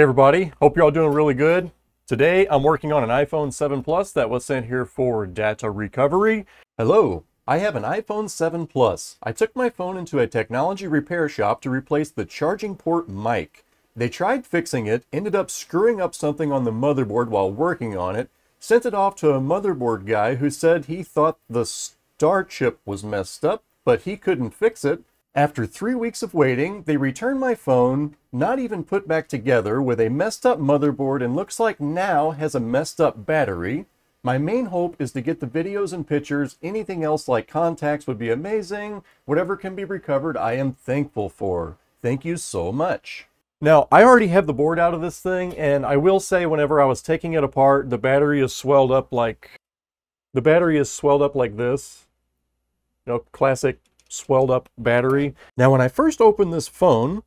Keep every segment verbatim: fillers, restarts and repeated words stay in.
Hey everybody, hope you're all doing really good. Today I'm working on an iPhone seven Plus that was sent here for data recovery. Hello, I have an iPhone seven Plus. I took my phone into a technology repair shop to replace the charging port mic. They tried fixing it, ended up screwing up something on the motherboard while working on it, sent it off to a motherboard guy who said he thought the STAR chip was messed up, but he couldn't fix it. After three weeks of waiting, they returned my phone, not even put back together, with a messed up motherboard and looks like now has a messed up battery. My main hope is to get the videos and pictures. Anything else like contacts would be amazing. Whatever can be recovered, I am thankful for. Thank you so much. Now, I already have the board out of this thing, and I will say whenever I was taking it apart, the battery is swelled up like... The battery is swelled up like this. You know, classic swelled up battery. Now, when I first opened this phone,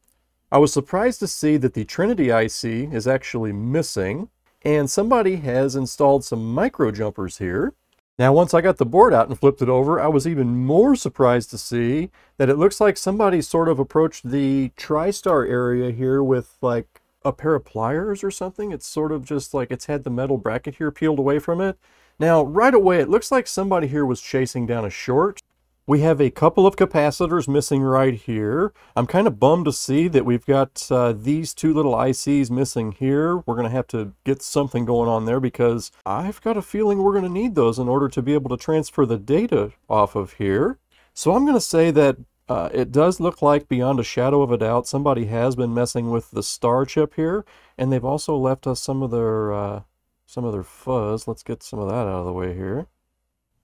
I was surprised to see that the Trinity I C is actually missing, and somebody has installed some micro jumpers here. Now, once I got the board out and flipped it over, I was even more surprised to see that it looks like somebody sort of approached the TriStar area here with like a pair of pliers or something. It's sort of just like it's had the metal bracket here peeled away from it. Now, right away, it looks like somebody here was chasing down a short. We have a couple of capacitors missing right here. I'm kind of bummed to see that we've got uh, these two little I Cs missing here. We're going to have to get something going on there because I've got a feeling we're going to need those in order to be able to transfer the data off of here. So I'm going to say that uh, it does look like beyond a shadow of a doubt somebody has been messing with the STAR chip here, and they've also left us some of their uh, some of their fuzz. Let's get some of that out of the way here.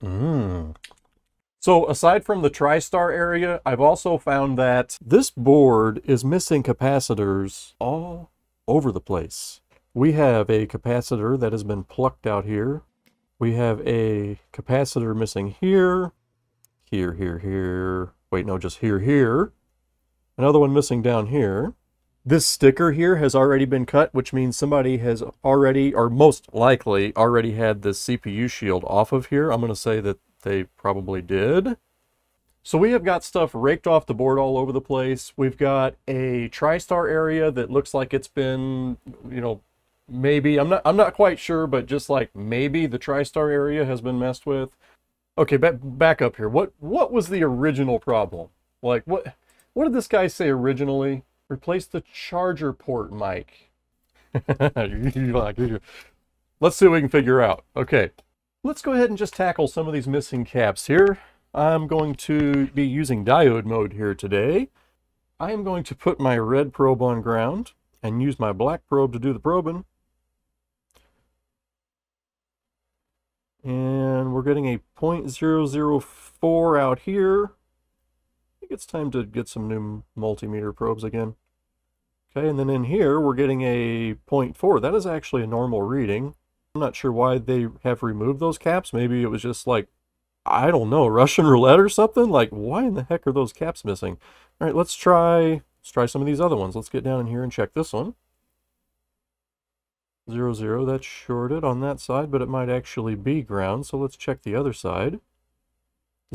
Mmm. So aside from the TriStar area, I've also found that this board is missing capacitors all over the place. We have a capacitor that has been plucked out here. We have a capacitor missing here, here, here, here. Wait, no, just here, here. Another one missing down here. This sticker here has already been cut, which means somebody has already, or most likely, already had the C P U shield off of here. I'm going to say that they probably did. So we have got stuff raked off the board all over the place. We've got a TriStar area that looks like it's been, you know, maybe, I'm not, I'm not quite sure, but just like maybe the TriStar area has been messed with. Okay, back, back up here. What, what was the original problem? Like what, what did this guy say originally? Replace the charger port mic. Let's see what we can figure out. Okay. Let's go ahead and just tackle some of these missing caps here. I'm going to be using diode mode here today. I am going to put my red probe on ground and use my black probe to do the probing. And we're getting a zero point zero zero four out here. I think it's time to get some new multimeter probes again. Okay, and then in here we're getting a zero point four. That is actually a normal reading. I'm not sure why they have removed those caps. Maybe it was just like, I don't know, Russian roulette or something. Like, why in the heck are those caps missing? All right, let's try, let's try some of these other ones. Let's get down in here and check this one. Zero, zero, that's shorted on that side, but it might actually be ground. So let's check the other side.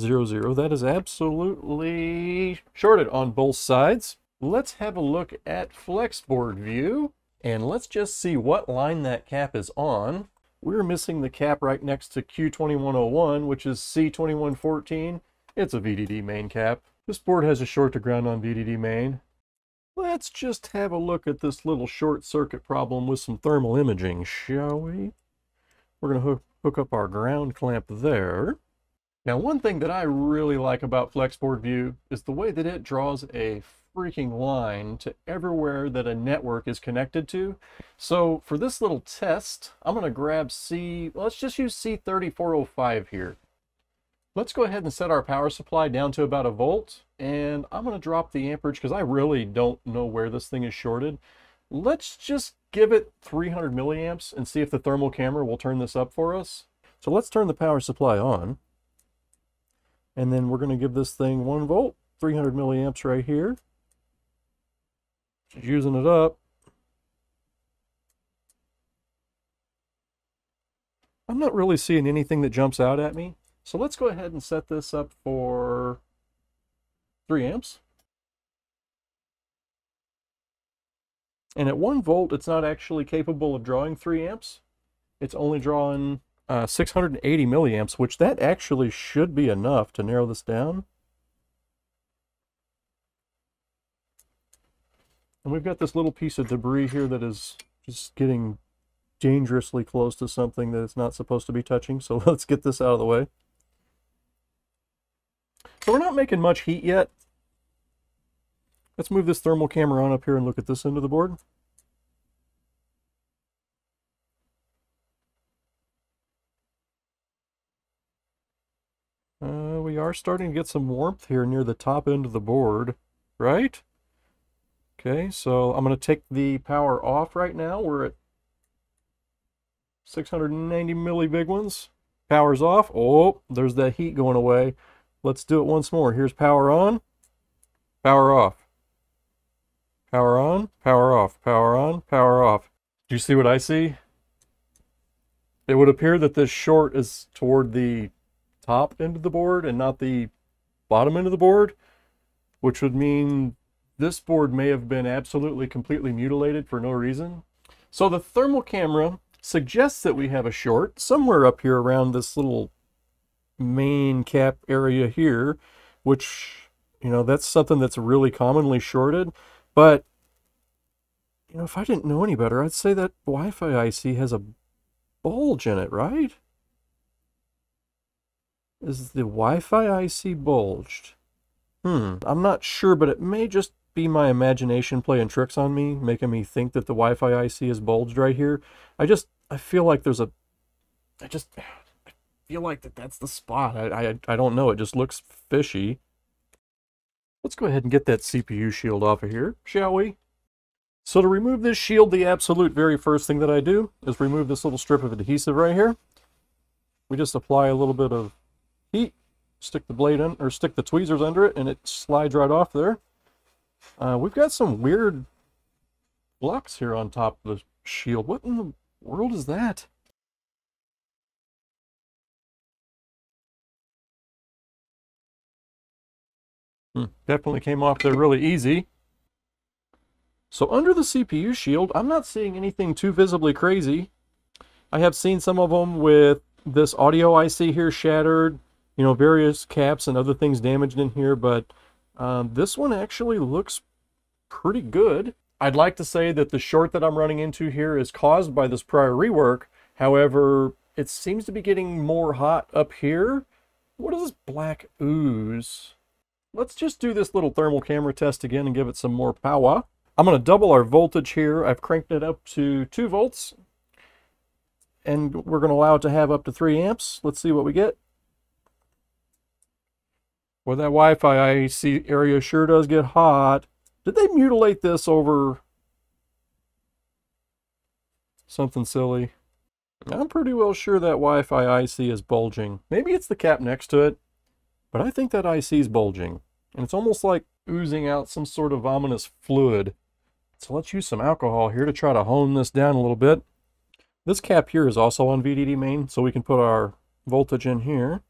Zero, zero, that is absolutely shorted on both sides. Let's have a look at FlexBoard View. And let's just see what line that cap is on. We're missing the cap right next to Q twenty-one oh one, which is C twenty-one fourteen. It's a V D D main cap. This board has a short to ground on V D D main. Let's just have a look at this little short circuit problem with some thermal imaging, shall we? We're gonna hook, hook up our ground clamp there. Now, one thing that I really like about FlexBoard View is the way that it draws a freaking line to everywhere that a network is connected to. So for this little test, I'm going to grab C, let's just use C thirty-four oh five here. Let's go ahead and set our power supply down to about a volt, and I'm going to drop the amperage because I really don't know where this thing is shorted. Let's just give it three hundred milliamps and see if the thermal camera will turn this up for us. So let's turn the power supply on, and then we're going to give this thing one volt, three hundred milliamps right here. She's using it up. I'm not really seeing anything that jumps out at me. So let's go ahead and set this up for three amps. And at one volt, it's not actually capable of drawing three amps. It's only drawing uh, six hundred eighty milliamps, which that actually should be enough to narrow this down. And we've got this little piece of debris here that is just getting dangerously close to something that it's not supposed to be touching. So let's get this out of the way. So we're not making much heat yet. Let's move this thermal camera on up here and look at this end of the board. Uh, we are starting to get some warmth here near the top end of the board, right? Okay, so I'm going to take the power off right now. We're at six hundred ninety millibig ones. Power's off. Oh, there's that heat going away. Let's do it once more. Here's power on, power off, power on, power off, power on, power off. Do you see what I see? It would appear that this short is toward the top end of the board and not the bottom end of the board, which would mean this board may have been absolutely completely mutilated for no reason. So the thermal camera suggests that we have a short somewhere up here around this little main cap area here, which, you know, that's something that's really commonly shorted. But, you know, if I didn't know any better, I'd say that Wi-Fi I C has a bulge in it, right? Is the Wi-Fi I C bulged? Hmm, I'm not sure, but it may just be my imagination playing tricks on me, making me think that the Wi-Fi I C is bulged right here. I just, I feel like there's a, I just, I feel like that that's the spot. I, I, I don't know, it just looks fishy. Let's go ahead and get that C P U shield off of here, shall we? So to remove this shield, the absolute very first thing that I do is remove this little strip of adhesive right here. We just apply a little bit of heat, stick the blade in, or stick the tweezers under it, and it slides right off there. Uh, we've got some weird blocks here on top of the shield. What in the world is that? Hmm, definitely came off there really easy. So under the C P U shield, I'm not seeing anything too visibly crazy. I have seen some of them with this audio I C here shattered, you know, various caps and other things damaged in here, but Um, this one actually looks pretty good. I'd like to say that the short that I'm running into here is caused by this prior rework. However, it seems to be getting more hot up here. What is this black ooze? Let's just do this little thermal camera test again and give it some more power. I'm going to double our voltage here. I've cranked it up to two volts. And we're going to allow it to have up to three amps. Let's see what we get. Well, that Wi-Fi I C area sure does get hot. Did they mutilate this over something silly? I'm pretty well sure that Wi-Fi I C is bulging. Maybe it's the cap next to it, but I think that I C is bulging. And it's almost like oozing out some sort of ominous fluid. So let's use some alcohol here to try to hone this down a little bit. This cap here is also on V D D main, so we can put our voltage in here.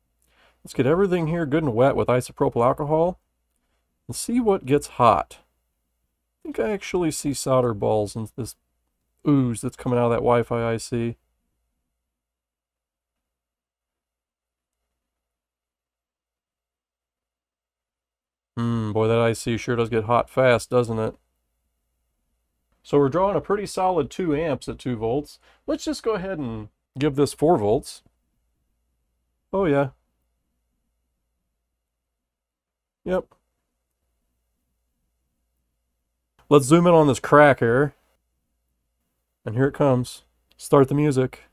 Let's get everything here good and wet with isopropyl alcohol and see what gets hot. I think I actually see solder balls in this ooze that's coming out of that Wi-Fi I C. Hmm, boy, that I C sure does get hot fast, doesn't it? So we're drawing a pretty solid two amps at two volts. Let's just go ahead and give this four volts. Oh yeah. Yep. Let's zoom in on this crack here. And here it comes. Start the music.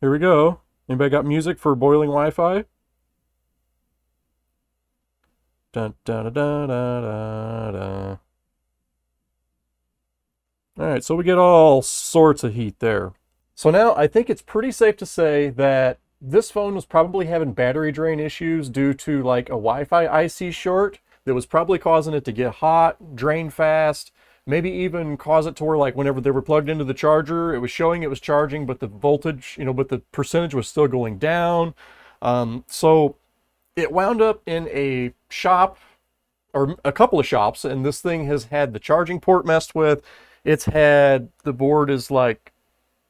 Here we go. Anybody got music for boiling Wi-Fi? Dun, dun, dun, dun, dun, dun. All right, so we get all sorts of heat there. So now I think it's pretty safe to say that this phone was probably having battery drain issues due to like a Wi-Fi I C short that was probably causing it to get hot, drain fast, maybe even cause it to where like whenever they were plugged into the charger, it was showing it was charging, but the voltage, you know, but the percentage was still going down. Um, so it wound up in a shop or a couple of shops, and this thing has had the charging port messed with. It's had, the board is like,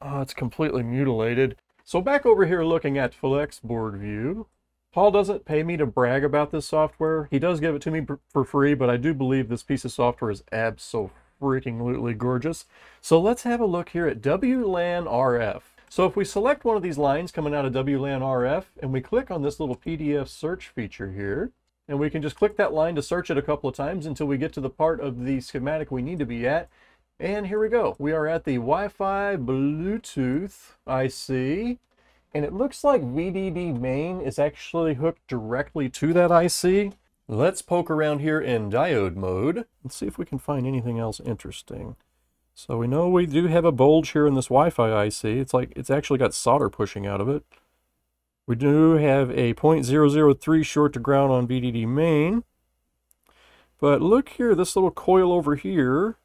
oh, it's completely mutilated. So back over here looking at FlexBoard View, Paul doesn't pay me to brag about this software. He does give it to me for free, but I do believe this piece of software is abso-freaking-lutely gorgeous. So let's have a look here at W LAN R F. So if we select one of these lines coming out of W LAN R F, and we click on this little P D F search feature here, and we can just click that line to search it a couple of times until we get to the part of the schematic we need to be at. And here we go. We are at the Wi-Fi Bluetooth I C, and it looks like V D D main is actually hooked directly to that I C. Let's poke around here in diode mode and see if we can find anything else interesting. So we know we do have a bulge here in this Wi-Fi I C. It's like it's actually got solder pushing out of it. We do have a zero point zero zero three short to ground on V D D main. But look here, this little coil over here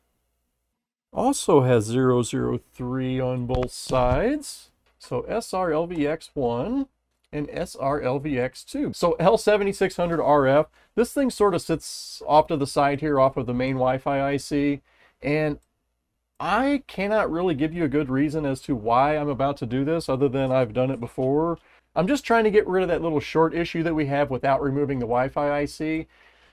also has zero zero three on both sides. So S R L V X one and S R L V X two. So L seventy-six hundred R F, this thing sort of sits off to the side here off of the main Wi-Fi I C. And I cannot really give you a good reason as to why I'm about to do this other than I've done it before. I'm just trying to get rid of that little short issue that we have without removing the Wi-Fi I C.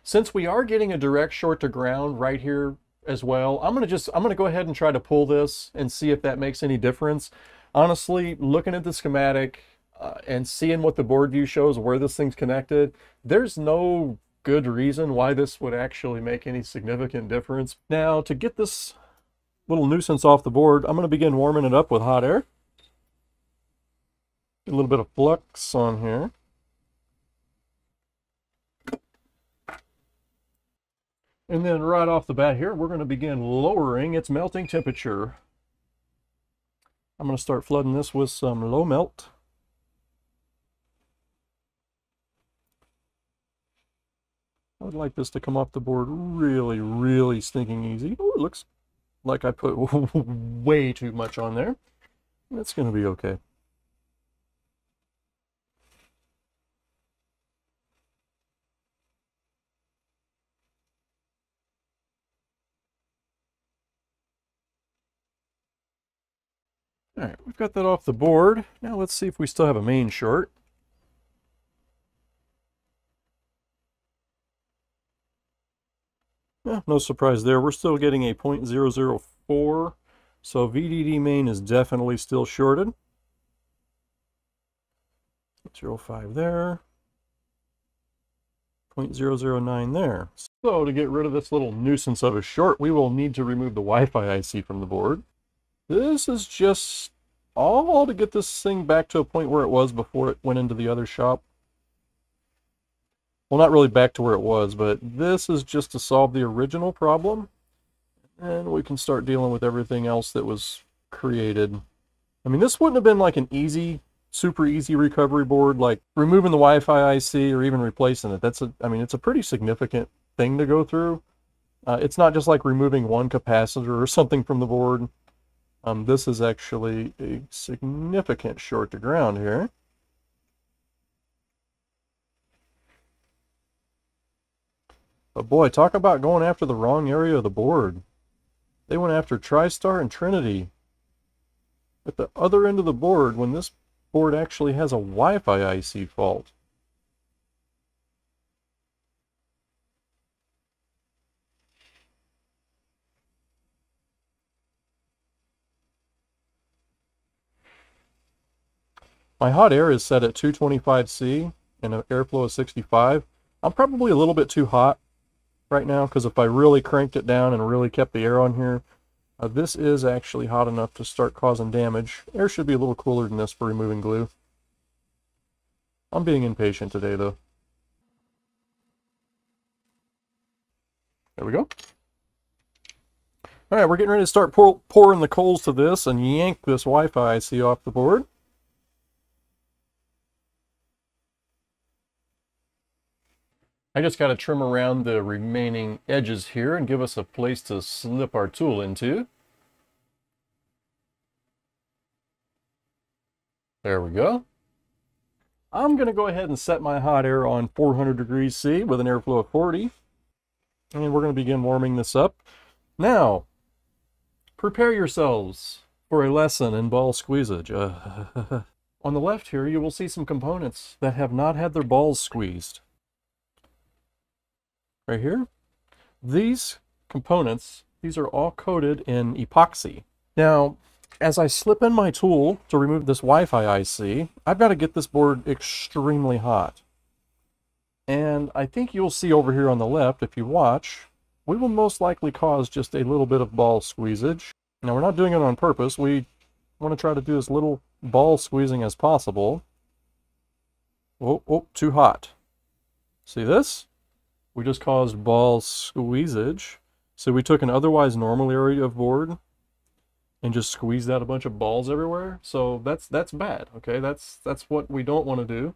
Since we are getting a direct short to ground right here as well, I'm gonna just, I'm gonna go ahead and try to pull this and see if that makes any difference. Honestly, looking at the schematic uh, and seeing what the board view shows where this thing's connected, there's no good reason why this would actually make any significant difference. Now, to get this little nuisance off the board, I'm gonna begin warming it up with hot air. Get a little bit of flux on here. And then right off the bat here, we're going to begin lowering its melting temperature. I'm going to start flooding this with some low melt. I would like this to come off the board really, really stinking easy. Oh, it looks like I put way too much on there. That's going to be okay. All right, we've got that off the board. Now let's see if we still have a main short. Yeah, no surprise there. We're still getting a zero point zero zero four, so V D D main is definitely still shorted. zero point zero five there. zero point zero zero nine there. So to get rid of this little nuisance of a short, we will need to remove the Wi-Fi I C from the board. This is just all to get this thing back to a point where it was before it went into the other shop. Well, not really back to where it was, but this is just to solve the original problem. And we can start dealing with everything else that was created. I mean, this wouldn't have been like an easy, super easy recovery board, like removing the Wi-Fi I C or even replacing it. That's a, I mean, it's a pretty significant thing to go through. Uh, it's not just like removing one capacitor or something from the board. Um, this is actually a significant short to ground here. But boy, talk about going after the wrong area of the board. They went after TriStar and Trinity. At the other end of the board, when this board actually has a Wi-Fi I C fault. My hot air is set at two twenty-five C and an airflow of sixty-five. I'm probably a little bit too hot right now because if I really cranked it down and really kept the air on here, uh, this is actually hot enough to start causing damage. Air should be a little cooler than this for removing glue. I'm being impatient today though. There we go. All right, we're getting ready to start pour pouring the coals to this and yank this Wi-Fi I C off the board. I just got to trim around the remaining edges here and give us a place to slip our tool into. There we go. I'm going to go ahead and set my hot air on four hundred degrees C with an airflow of forty. And we're going to begin warming this up. Now, Prepare yourselves for a lesson in ball squeezage. Uh, on the left here, you will see some components that have not had their balls squeezed. Right here, these components, these are all coated in epoxy. Now, as I slip in my tool to remove this Wi-Fi I C, I've got to get this board extremely hot. And I think you'll see over here on the left, if you watch, we will most likely cause just a little bit of ball squeezage. Now, we're not doing it on purpose. We want to try to do as little ball squeezing as possible. Oh, oh, too hot. See this? We just caused ball squeezage. So we took an otherwise normal area of board and just squeezed out a bunch of balls everywhere. So that's that's bad, okay? That's, that's what we don't want to do.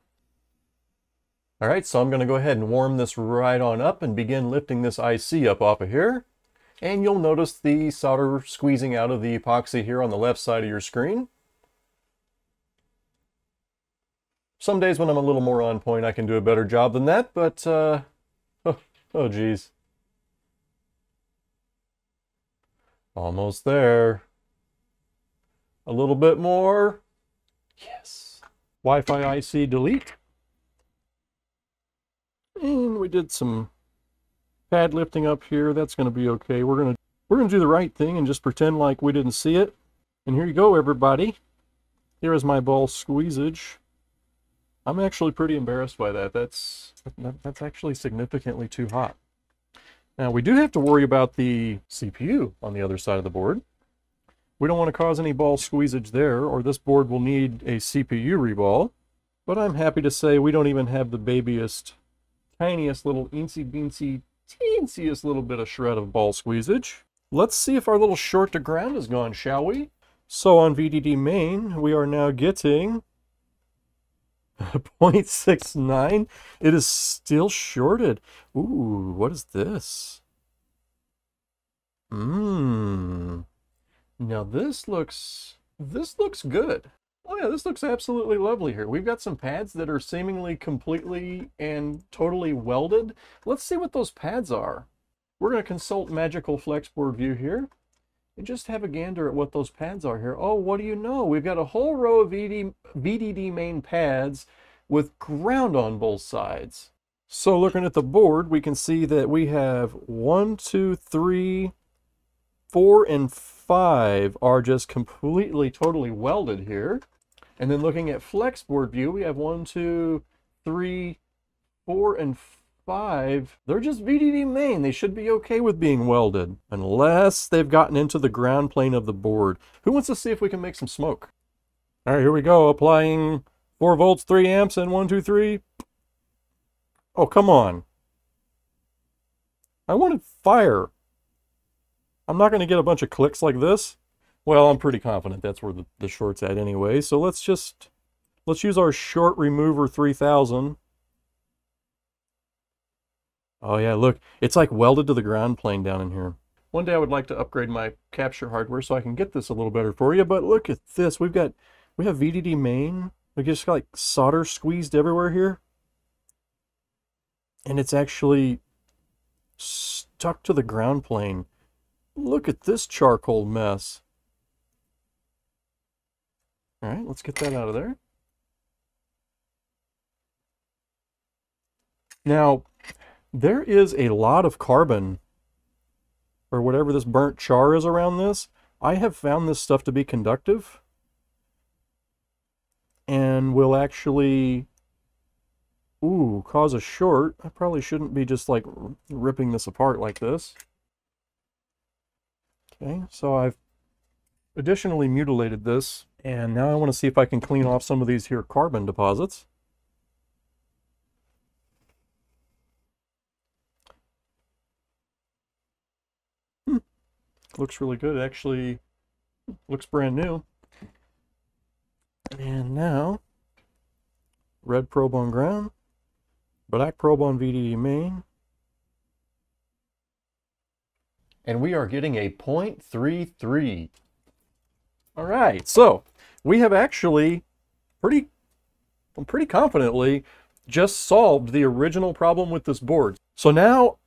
All right, so I'm gonna go ahead and warm this right on up and begin lifting this I C up off of here. And you'll notice the solder squeezing out of the epoxy here on the left side of your screen. Some days when I'm a little more on point, I can do a better job than that, but, uh, oh, oh geez. Almost there. A little bit more. Yes. Wi-Fi I C delete. And we did some pad lifting up here. That's going to be okay. We're going to we're going to do the right thing and just pretend like we didn't see it. And here you go, everybody. Here is my ball squeezage. I'm actually pretty embarrassed by that. That's that's actually significantly too hot. Now, we do have to worry about the C P U on the other side of the board. We don't want to cause any ball squeezage there, or this board will need a C P U reball. But I'm happy to say we don't even have the babyest, tiniest little incy beancy teensiest little bit of shred of ball squeezage. Let's see if our little short to ground is gone, shall we? So on V D D main, we are now getting zero point six nine. It is still shorted. Ooh, what is this? Mmm. Now this looks, this looks good. Oh yeah, this looks absolutely lovely here. We've got some pads that are seemingly completely and totally welded. Let's see what those pads are. We're going to consult magical FlexBoard View here and just have a gander at what those pads are here. Oh, what do you know? We've got a whole row of V D D main pads with ground on both sides. So looking at the board, we can see that we have one, two, three, four, and five are just completely, totally welded here. And then looking at FlexBoard View, we have one, two, three, four, and five. They're just V D D main. They should be okay with being welded, unless they've gotten into the ground plane of the board. Who wants to see if we can make some smoke? All right, here we go. Applying four volts, three amps, and one, two, three. Oh, come on. I wanted fire. I'm not going to get a bunch of clicks like this. Well, I'm pretty confident that's where the, the short's at anyway. So let's just, let's use our short remover three thousand. Oh yeah, look, it's like welded to the ground plane down in here. One day I would like to upgrade my capture hardware so I can get this a little better for you, but look at this. We've got, we have V D D main. We just got like solder squeezed everywhere here. And it's actually stuck to the ground plane. Look at this charcoal mess. All right, let's get that out of there. Now, there is a lot of carbon, or whatever this burnt char is around this. I have found this stuff to be conductive and will actually, ooh, cause a short. I probably shouldn't be just like ripping this apart like this. Okay, so I've additionally mutilated this, and now I want to see if I can clean off some of these here carbon deposits. Hmm. Looks really good. It actually looks brand new. And now, red probe on ground, black probe on V D D main. And we are getting a zero point three three. All right, so we have actually pretty, pretty confidently just solved the original problem with this board. So now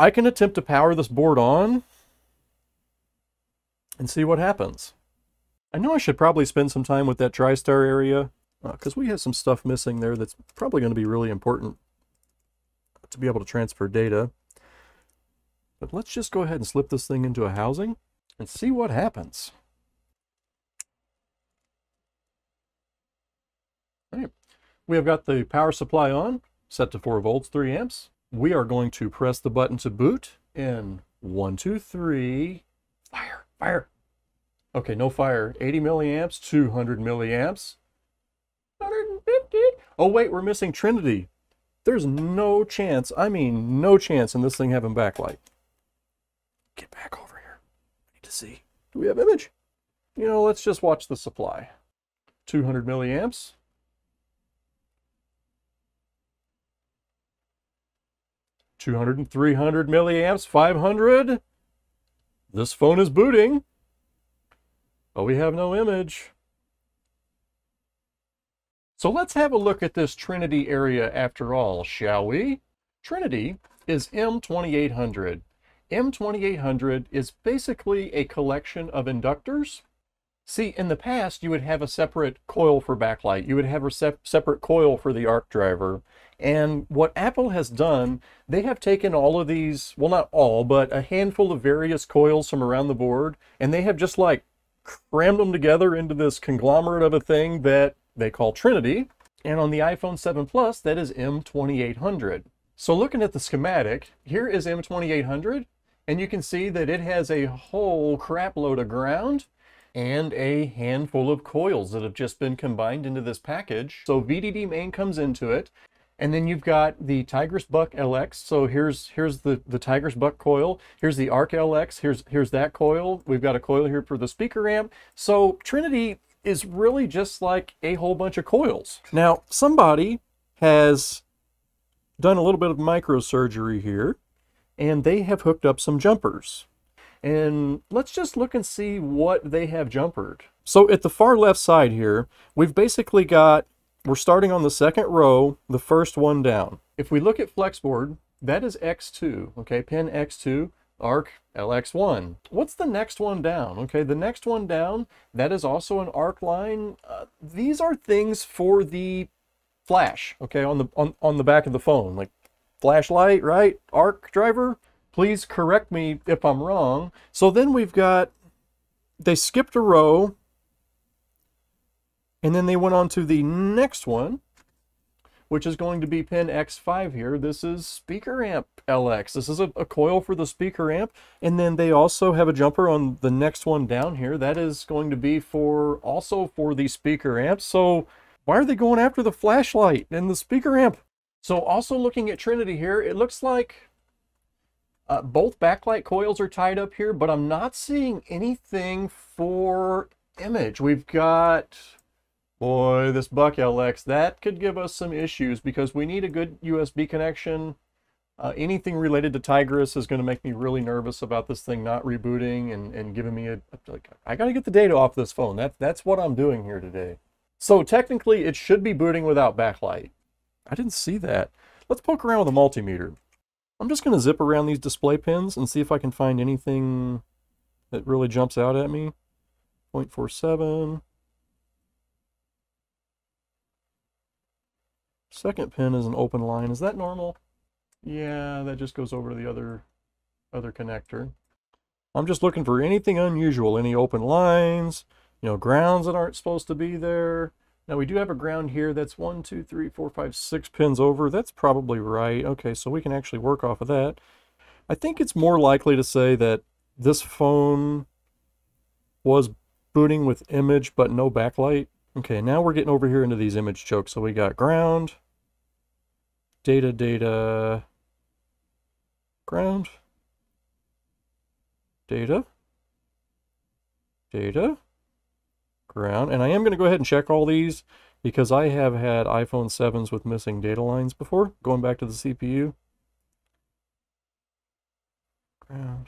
I can attempt to power this board on and see what happens. I know I should probably spend some time with that TriStar area, because uh, we have some stuff missing there that's probably going to be really important to be able to transfer data. But let's just go ahead and slip this thing into a housing and see what happens. All right. We have got the power supply on, set to four volts, three amps. We are going to press the button to boot in one, two, three, fire, fire. Okay, no fire. eighty milliamps, two hundred milliamps. one hundred fifty. Oh wait, we're missing Trinity. There's no chance, I mean no chance in this thing having backlight. Get back over here. I need to see. Do we have image? You know, let's just watch the supply. two hundred milliamps. two hundred and three hundred milliamps, five hundred. This phone is booting. But we have no image. So let's have a look at this Trinity area after all, shall we? Trinity is M twenty-eight hundred. M twenty-eight hundred is basically a collection of inductors. See, in the past, you would have a separate coil for backlight. You would have a se- separate coil for the arc driver. And what Apple has done, they have taken all of these, well, not all, but a handful of various coils from around the board, and they have just like crammed them together into this conglomerate of a thing that they call Trinity, and on the iPhone seven Plus, that is M twenty-eight hundred. So looking at the schematic, here is M twenty-eight hundred, and you can see that it has a whole crap load of ground and a handful of coils that have just been combined into this package. So V D D main comes into it, and then you've got the Tigris Buck L X. So here's here's the, the Tigris Buck coil. Here's the Arc L X. Here's, here's that coil. We've got a coil here for the speaker amp. So Trinity is really just like a whole bunch of coils. Now, somebody has done a little bit of microsurgery here, and they have hooked up some jumpers. And let's just look and see what they have jumpered. So at the far left side here, we've basically got, we're starting on the second row, the first one down. If we look at FlexBoard, that is X two, okay, pin X two. Arc L X one. What's the next one down? Okay, the next one down, that is also an arc line. Uh, these are things for the flash, okay, on the on, on the back of the phone, like flashlight, right? Arc driver? Please correct me if I'm wrong. So then we've got, they skipped a row, and then they went on to the next one, which is going to be pin X five here. This is speaker amp L X. This is a, a coil for the speaker amp. And then they also have a jumper on the next one down here. That is going to be for also for the speaker amp. So why are they going after the flashlight and the speaker amp? So also looking at Trinity here, it looks like uh, both backlight coils are tied up here, but I'm not seeing anything for image. We've got... Boy, this Buck L X, that could give us some issues because we need a good U S B connection. Uh, anything related to Tigris is going to make me really nervous about this thing not rebooting and, and giving me a... Like, I got to get the data off this phone. That, that's what I'm doing here today. So technically, it should be booting without backlight. I didn't see that. Let's poke around with a multimeter. I'm just going to zip around these display pins and see if I can find anything that really jumps out at me. zero point four seven... Second pin is an open line. Is that normal? Yeah, that just goes over to the other, other connector. I'm just looking for anything unusual, any open lines, you know, grounds that aren't supposed to be there. Now we do have a ground here. That's one, two, three, four, five, six pins over. That's probably right. Okay, so we can actually work off of that. I think it's more likely to say that this phone was booting with image but no backlight. Okay, now we're getting over here into these image chokes. So we got ground. Data, data, ground, data, data, ground. And I am going to go ahead and check all these because I have had iPhone sevens with missing data lines before. Going back to the C P U. Ground,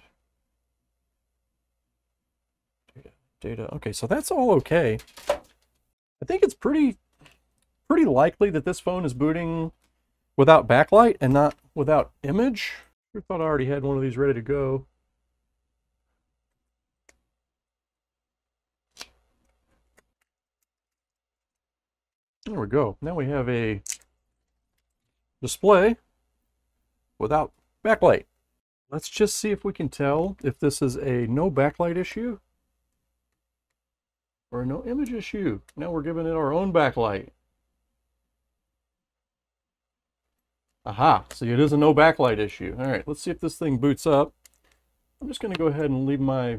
data, data. Okay, so that's all okay. I think it's pretty, pretty likely that this phone is booting without backlight and not without image. I thought I already had one of these ready to go. There we go. Now we have a display without backlight. Let's just see if we can tell if this is a no backlight issue or a no image issue. Now we're giving it our own backlight. Aha, see, it is a no backlight issue. All right, let's see if this thing boots up. I'm just going to go ahead and leave my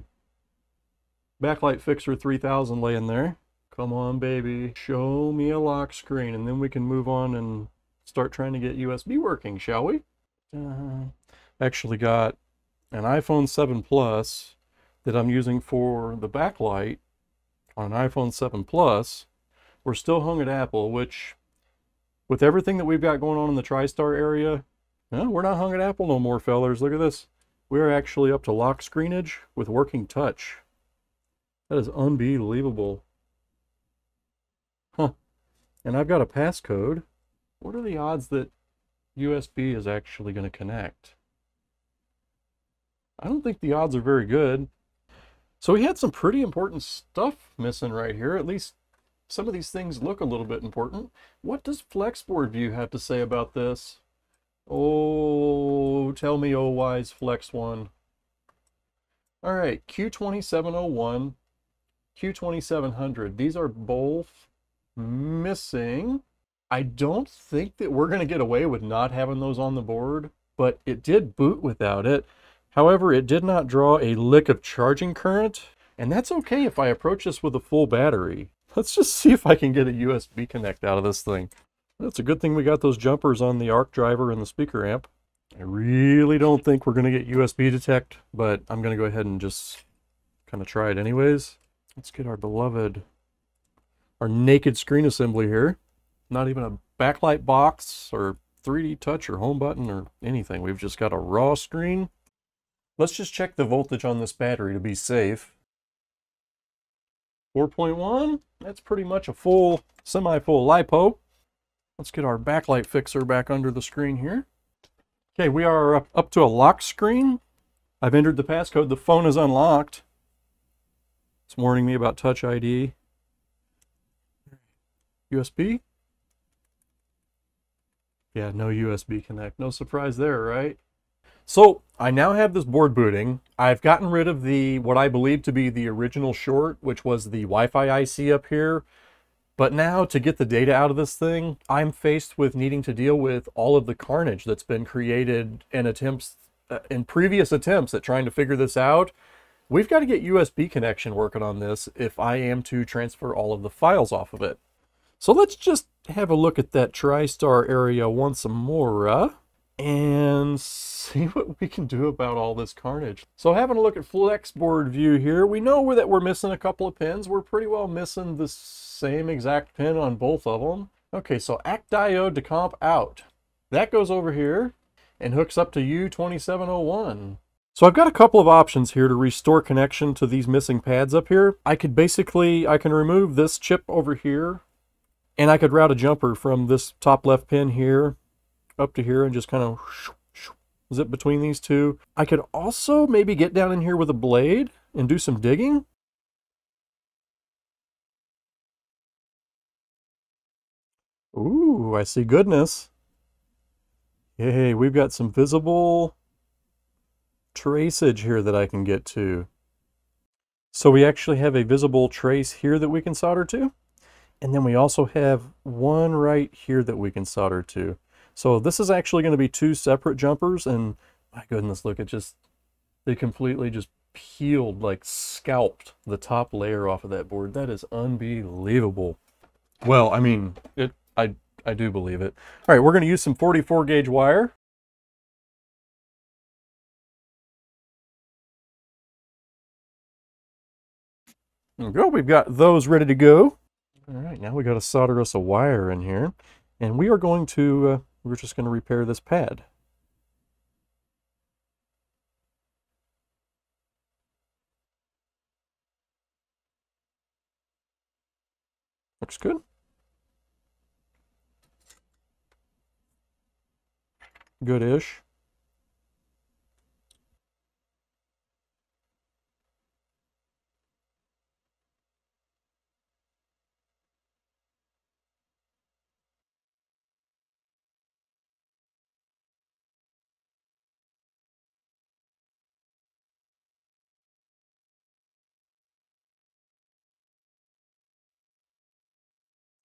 backlight fixer three thousand laying there. Come on, baby, show me a lock screen, and then we can move on and start trying to get U S B working, shall we? Uh, actually got an iPhone seven Plus that I'm using for the backlight on an iPhone seven Plus. We're still hung at Apple, which, with everything that we've got going on in the TriStar area, no, we're not hung at Apple no more, fellers. Look at this. We're actually up to lock screenage with working touch. That is unbelievable. Huh. And I've got a passcode. What are the odds that U S B is actually going to connect? I don't think the odds are very good. So we had some pretty important stuff missing right here. At least some of these things look a little bit important. What does FlexBoard View have to say about this? Oh, tell me, oh wise Flex One. All right, Q twenty-seven oh one, Q twenty-seven hundred. These are both missing. I don't think that we're going to get away with not having those on the board, but it did boot without it. However, it did not draw a lick of charging current, and that's okay if I approach this with a full battery. Let's just see if I can get a U S B connect out of this thing. That's a good thing we got those jumpers on the ARC driver and the speaker amp. I really don't think we're going to get U S B detect, but I'm going to go ahead and just kind of try it anyways. Let's get our beloved, our naked screen assembly here. Not even a backlight box or three D touch or home button or anything. We've just got a raw screen. Let's just check the voltage on this battery to be safe. four point one, that's pretty much a full, semi-full LiPo. Let's get our backlight fixer back under the screen here. Okay, we are up, up to a lock screen. I've entered the passcode. The phone is unlocked. It's warning me about Touch I D. U S B? Yeah, no U S B connect. No surprise there, right? So I now have this board booting. I've gotten rid of the what I believe to be the original short, which was the Wi-Fi I C up here. But now to get the data out of this thing, I'm faced with needing to deal with all of the carnage that's been created in attempts, uh, in previous attempts at trying to figure this out. We've got to get U S B connection working on this if I am to transfer all of the files off of it. So let's just have a look at that TriStar area once more. Uh, And see what we can do about all this carnage. So having a look at FlexBoard View here, we know that we're missing a couple of pins. We're pretty well missing the same exact pin on both of them. Okay, so A C diode to comp out. That goes over here and hooks up to U twenty-seven oh one. So I've got a couple of options here to restore connection to these missing pads up here. I could basically, I can remove this chip over here, and I could route a jumper from this top left pin here up to here and just kind of zip between these two. I could also maybe get down in here with a blade and do some digging. Ooh, I see goodness. Hey, we've got some visible traceage here that I can get to. So we actually have a visible trace here that we can solder to. And then we also have one right here that we can solder to. So this is actually going to be two separate jumpers, and my goodness, look, it just, they completely just peeled, like scalped the top layer off of that board. That is unbelievable. Well, I mean, it, I, I do believe it. All right, we're going to use some forty-four gauge wire. There we go. We've got those ready to go. All right, now we got to solder us a wire in here, and we are going to... Uh, We're just going to repair this pad. Looks good. Good-ish.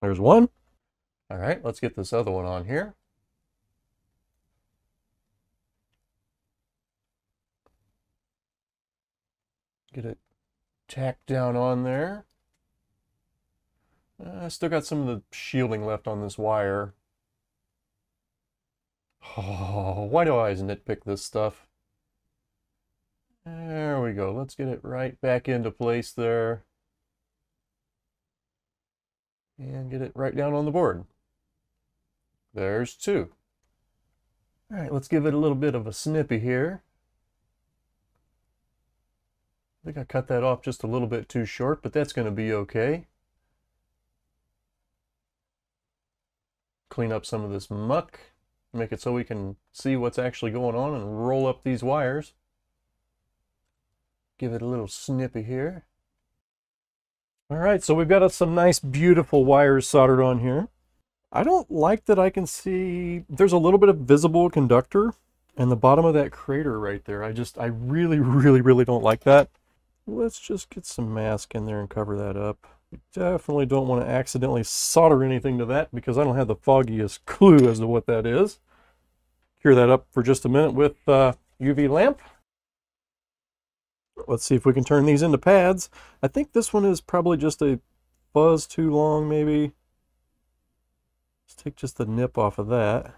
There's one. All right, let's get this other one on here. Get it tacked down on there. I uh, still got some of the shielding left on this wire. Oh, why do I always nitpick this stuff? There we go. Let's get it right back into place there. And get it right down on the board. There's two. All right, let's give it a little bit of a snippy here. I think I cut that off just a little bit too short, but that's going to be okay. Clean up some of this muck. Make it so we can see what's actually going on and roll up these wires. Give it a little snippy here. All right, so we've got some nice, beautiful wires soldered on here. I don't like that I can see, there's a little bit of visible conductor in the bottom of that crater right there. I just, I really, really, really don't like that. Let's just get some mask in there and cover that up. We definitely don't want to accidentally solder anything to that because I don't have the foggiest clue as to what that is. Cure that up for just a minute with uh, U V lamp. Let's see if we can turn these into pads. I think this one is probably just a fuzz too long maybe. Let's take just the nip off of that.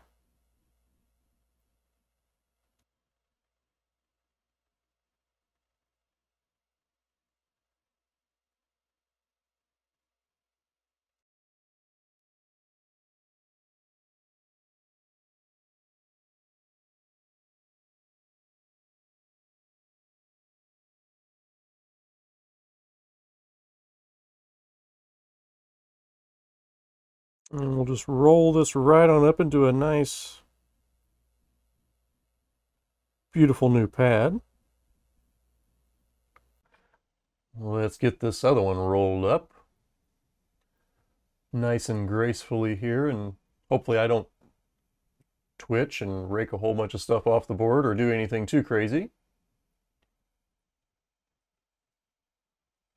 And we'll just roll this right on up into a nice, beautiful new pad. Let's get this other one rolled up. Nice and gracefully here, and hopefully I don't twitch and rake a whole bunch of stuff off the board or do anything too crazy.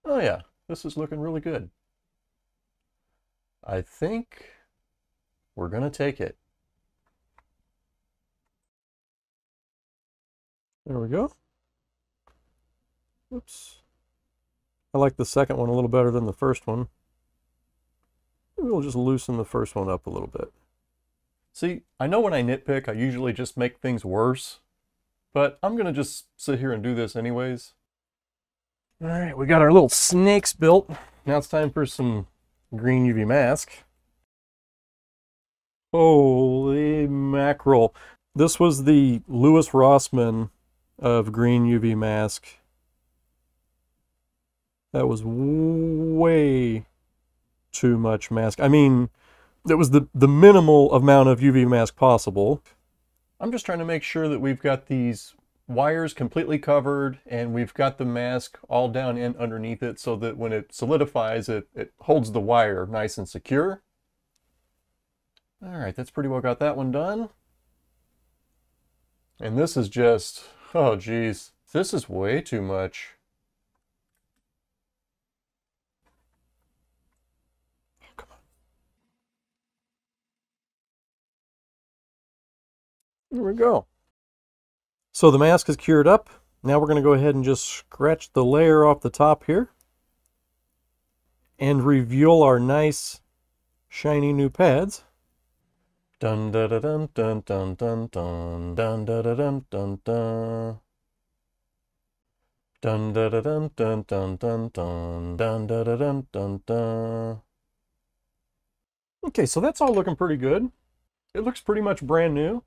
Oh yeah, this is looking really good. I think we're going to take it. There we go. Oops. I like the second one a little better than the first one. Maybe we'll just loosen the first one up a little bit. See, I know when I nitpick, I usually just make things worse, but I'm going to just sit here and do this anyways. All right, we got our little snakes built. Now it's time for some green U V mask. Holy mackerel. This was the Louis Rossmann of green U V mask. That was way too much mask. I mean, that was the, the minimal amount of U V mask possible. I'm just trying to make sure that we've got these wires completely covered and we've got the mask all down in underneath it so that when it solidifies it, it holds the wire nice and secure. All right, that's pretty well got that one done. And this is just, oh geez, this is way too much. Oh, come on. Here we go. So the mask is cured up. Now we're going to go ahead and just scratch the layer off the top here and reveal our nice shiny new pads. Dun da da dun dun dun dun dun dun da da dun dun dun dun da da dun dun dun dun dun dun da da dun dun dun. Okay, so that's all looking pretty good. It looks pretty much brand new.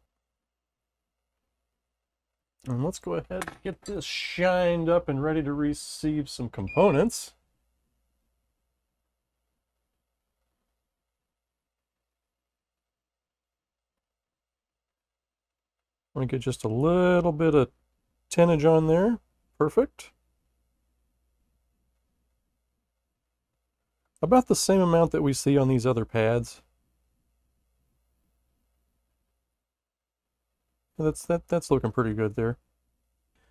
And let's go ahead and get this shined up and ready to receive some components. I'm going to get just a little bit of tonnage on there. Perfect. About the same amount that we see on these other pads. That's, that, that's looking pretty good there.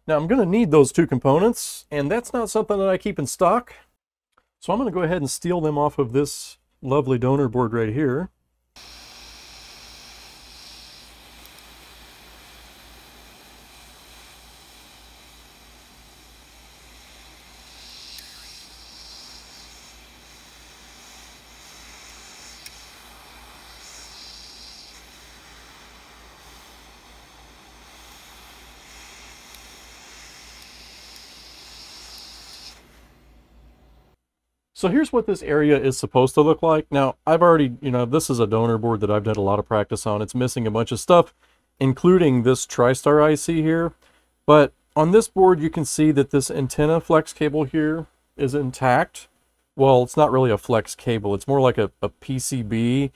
Now I'm going to need those two components, and that's not something that I keep in stock. So I'm going to go ahead and steal them off of this lovely donor board right here. So here's what this area is supposed to look like. Now, I've already, you know, this is a donor board that I've done a lot of practice on. It's missing a bunch of stuff, including this TriStar I C here. But on this board, you can see that this antenna flex cable here is intact. Well, it's not really a flex cable. It's more like a, a P C B.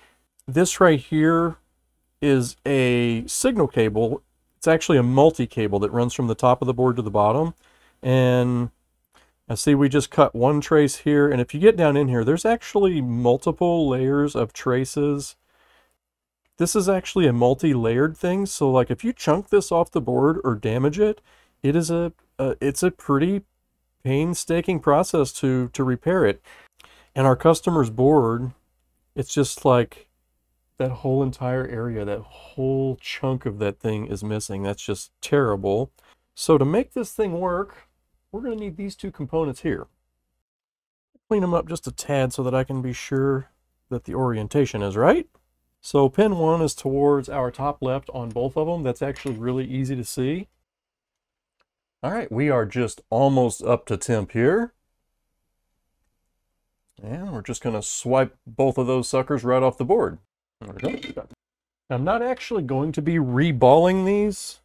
This right here is a signal cable. It's actually a multi-cable that runs from the top of the board to the bottom. And I see we just cut one trace here, and if you get down in here, there's actually multiple layers of traces. This is actually a multi-layered thing, so like if you chunk this off the board or damage it, it is a uh, it's a pretty painstaking process to to repair it. And our customer's board, it's just like that whole entire area, that whole chunk of that thing is missing. That's just terrible. So to make this thing work, we're going to need these two components here. Clean them up just a tad so that I can be sure that the orientation is right. So pin one is towards our top left on both of them. That's actually really easy to see. All right, we are just almost up to temp here. And we're just going to swipe both of those suckers right off the board. There we go. I'm not actually going to be reballing these.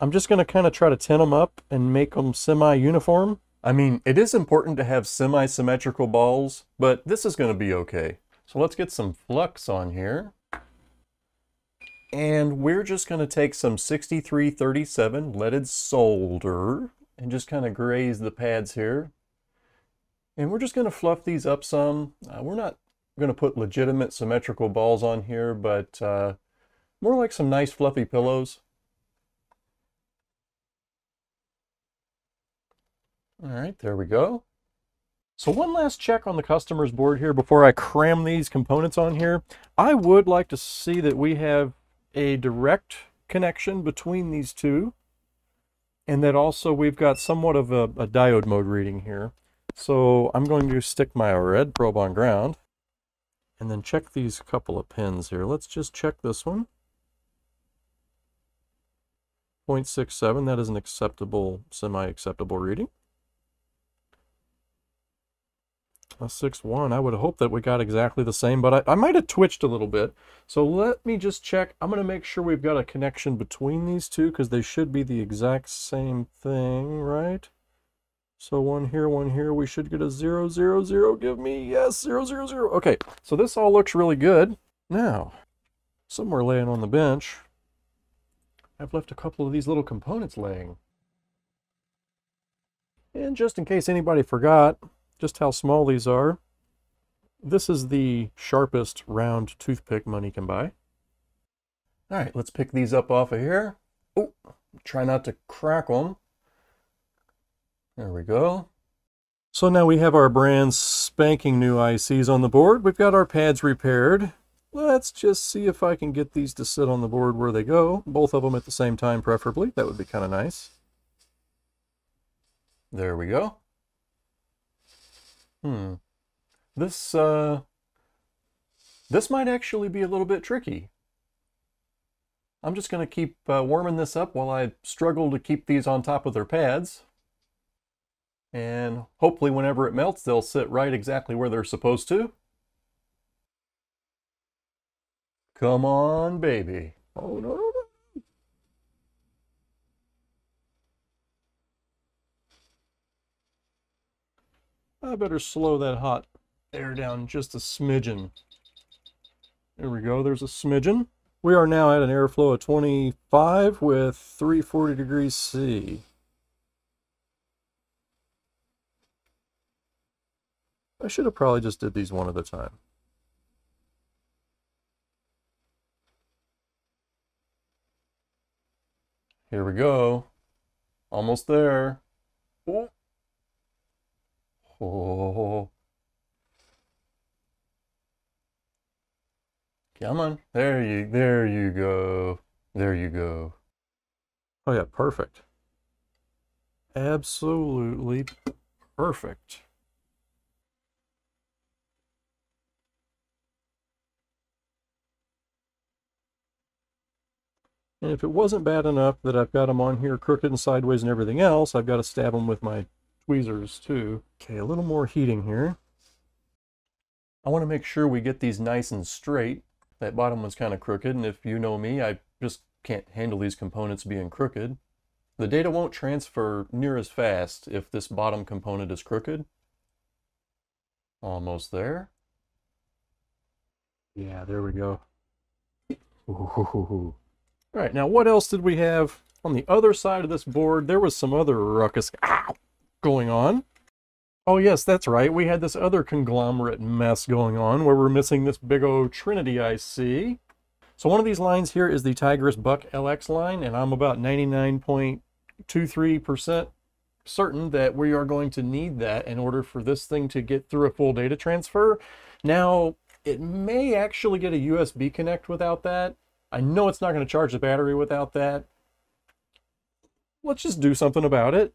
I'm just going to kind of try to tin them up and make them semi-uniform. I mean, it is important to have semi-symmetrical balls, but this is going to be okay. So let's get some flux on here. And we're just going to take some sixty-three thirty-seven leaded solder and just kind of graze the pads here. And we're just going to fluff these up some. Uh, we're not going to put legitimate symmetrical balls on here, but uh, more like some nice fluffy pillows. All right, there we go. So one last check on the customer's board here before I cram these components on here. I would like to see that we have a direct connection between these two, and that also we've got somewhat of a, a diode mode reading here. So I'm going to stick my red probe on ground and then check these couple of pins here. Let's just check this one. zero point six seven, that is an acceptable, semi-acceptable reading. A six one, I would hope that we got exactly the same, but I, I might have twitched a little bit. So let me just check. I'm going to make sure we've got a connection between these two, because they should be the exact same thing, right? So one here, one here. We should get a zero, zero, zero. Give me, yes, zero, zero, zero. Okay, so this all looks really good. Now, somewhere laying on the bench, I've left a couple of these little components laying. And just in case anybody forgot just how small these are, this is the sharpest round toothpick money can buy. All right, let's pick these up off of here. Oh, try not to crack them. There we go. So now we have our brand spanking new I Cs on the board. We've got our pads repaired. Let's just see if I can get these to sit on the board where they go. Both of them at the same time, preferably. That would be kind of nice. There we go. Hmm, this, uh, this might actually be a little bit tricky. I'm just going to keep uh, warming this up while I struggle to keep these on top of their pads. And hopefully whenever it melts, they'll sit right exactly where they're supposed to. Come on, baby. Oh, no, no, no. I better slow that hot air down just a smidgen. There we go, there's a smidgen. We are now at an airflow of twenty-five with three hundred forty degrees C. I should have probably just did these one at a time. Here we go. Almost there. Oh. Oh. Come on. There you, there you go. There you go. Oh yeah, perfect. Absolutely perfect. And if it wasn't bad enough that I've got them on here crooked and sideways and everything else, I've got to stab them with my tweezers too. Okay, a little more heating here. I want to make sure we get these nice and straight. That bottom one's kind of crooked, and if you know me, I just can't handle these components being crooked. The data won't transfer near as fast if this bottom component is crooked. Almost there. Yeah, there we go. Ooh. All right, now what else did we have on the other side of this board? There was some other ruckus ow, going on. Oh yes, that's right. We had this other conglomerate mess going on where we're missing this big old Trinity I C. So one of these lines here is the Tigris Buck L X line, and I'm about ninety-nine point two three percent certain that we are going to need that in order for this thing to get through a full data transfer. Now, it may actually get a U S B connect without that. I know it's not going to charge the battery without that. Let's just do something about it.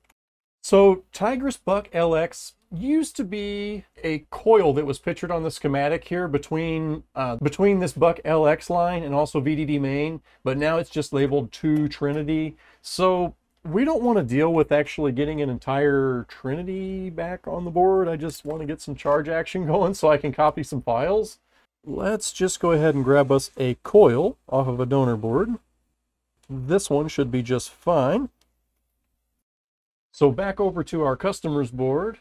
So Tigris Buck L X used to be a coil that was pictured on the schematic here between uh, between this Buck L X line and also V D D main, but now it's just labeled to Trinity. So we don't want to deal with actually getting an entire Trinity back on the board. I just want to get some charge action going so I can copy some files. Let's just go ahead and grab us a coil off of a donor board. This one should be just fine. So back over to our customer's board.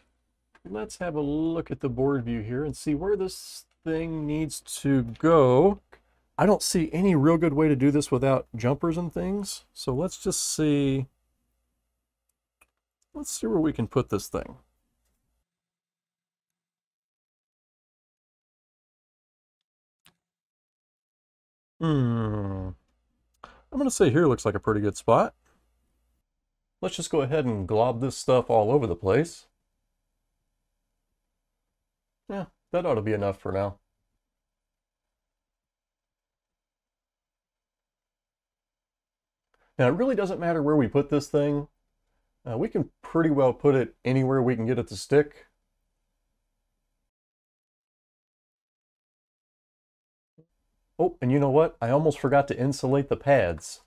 Let's have a look at the board view here and see where this thing needs to go. I don't see any real good way to do this without jumpers and things. So let's just see. Let's see where we can put this thing. Hmm. I'm gonna say here looks like a pretty good spot. Let's just go ahead and glob this stuff all over the place. Yeah, that ought to be enough for now. Now it really doesn't matter where we put this thing. Uh, we can pretty well put it anywhere we can get it to stick. Oh, and you know what? I almost forgot to insulate the pads.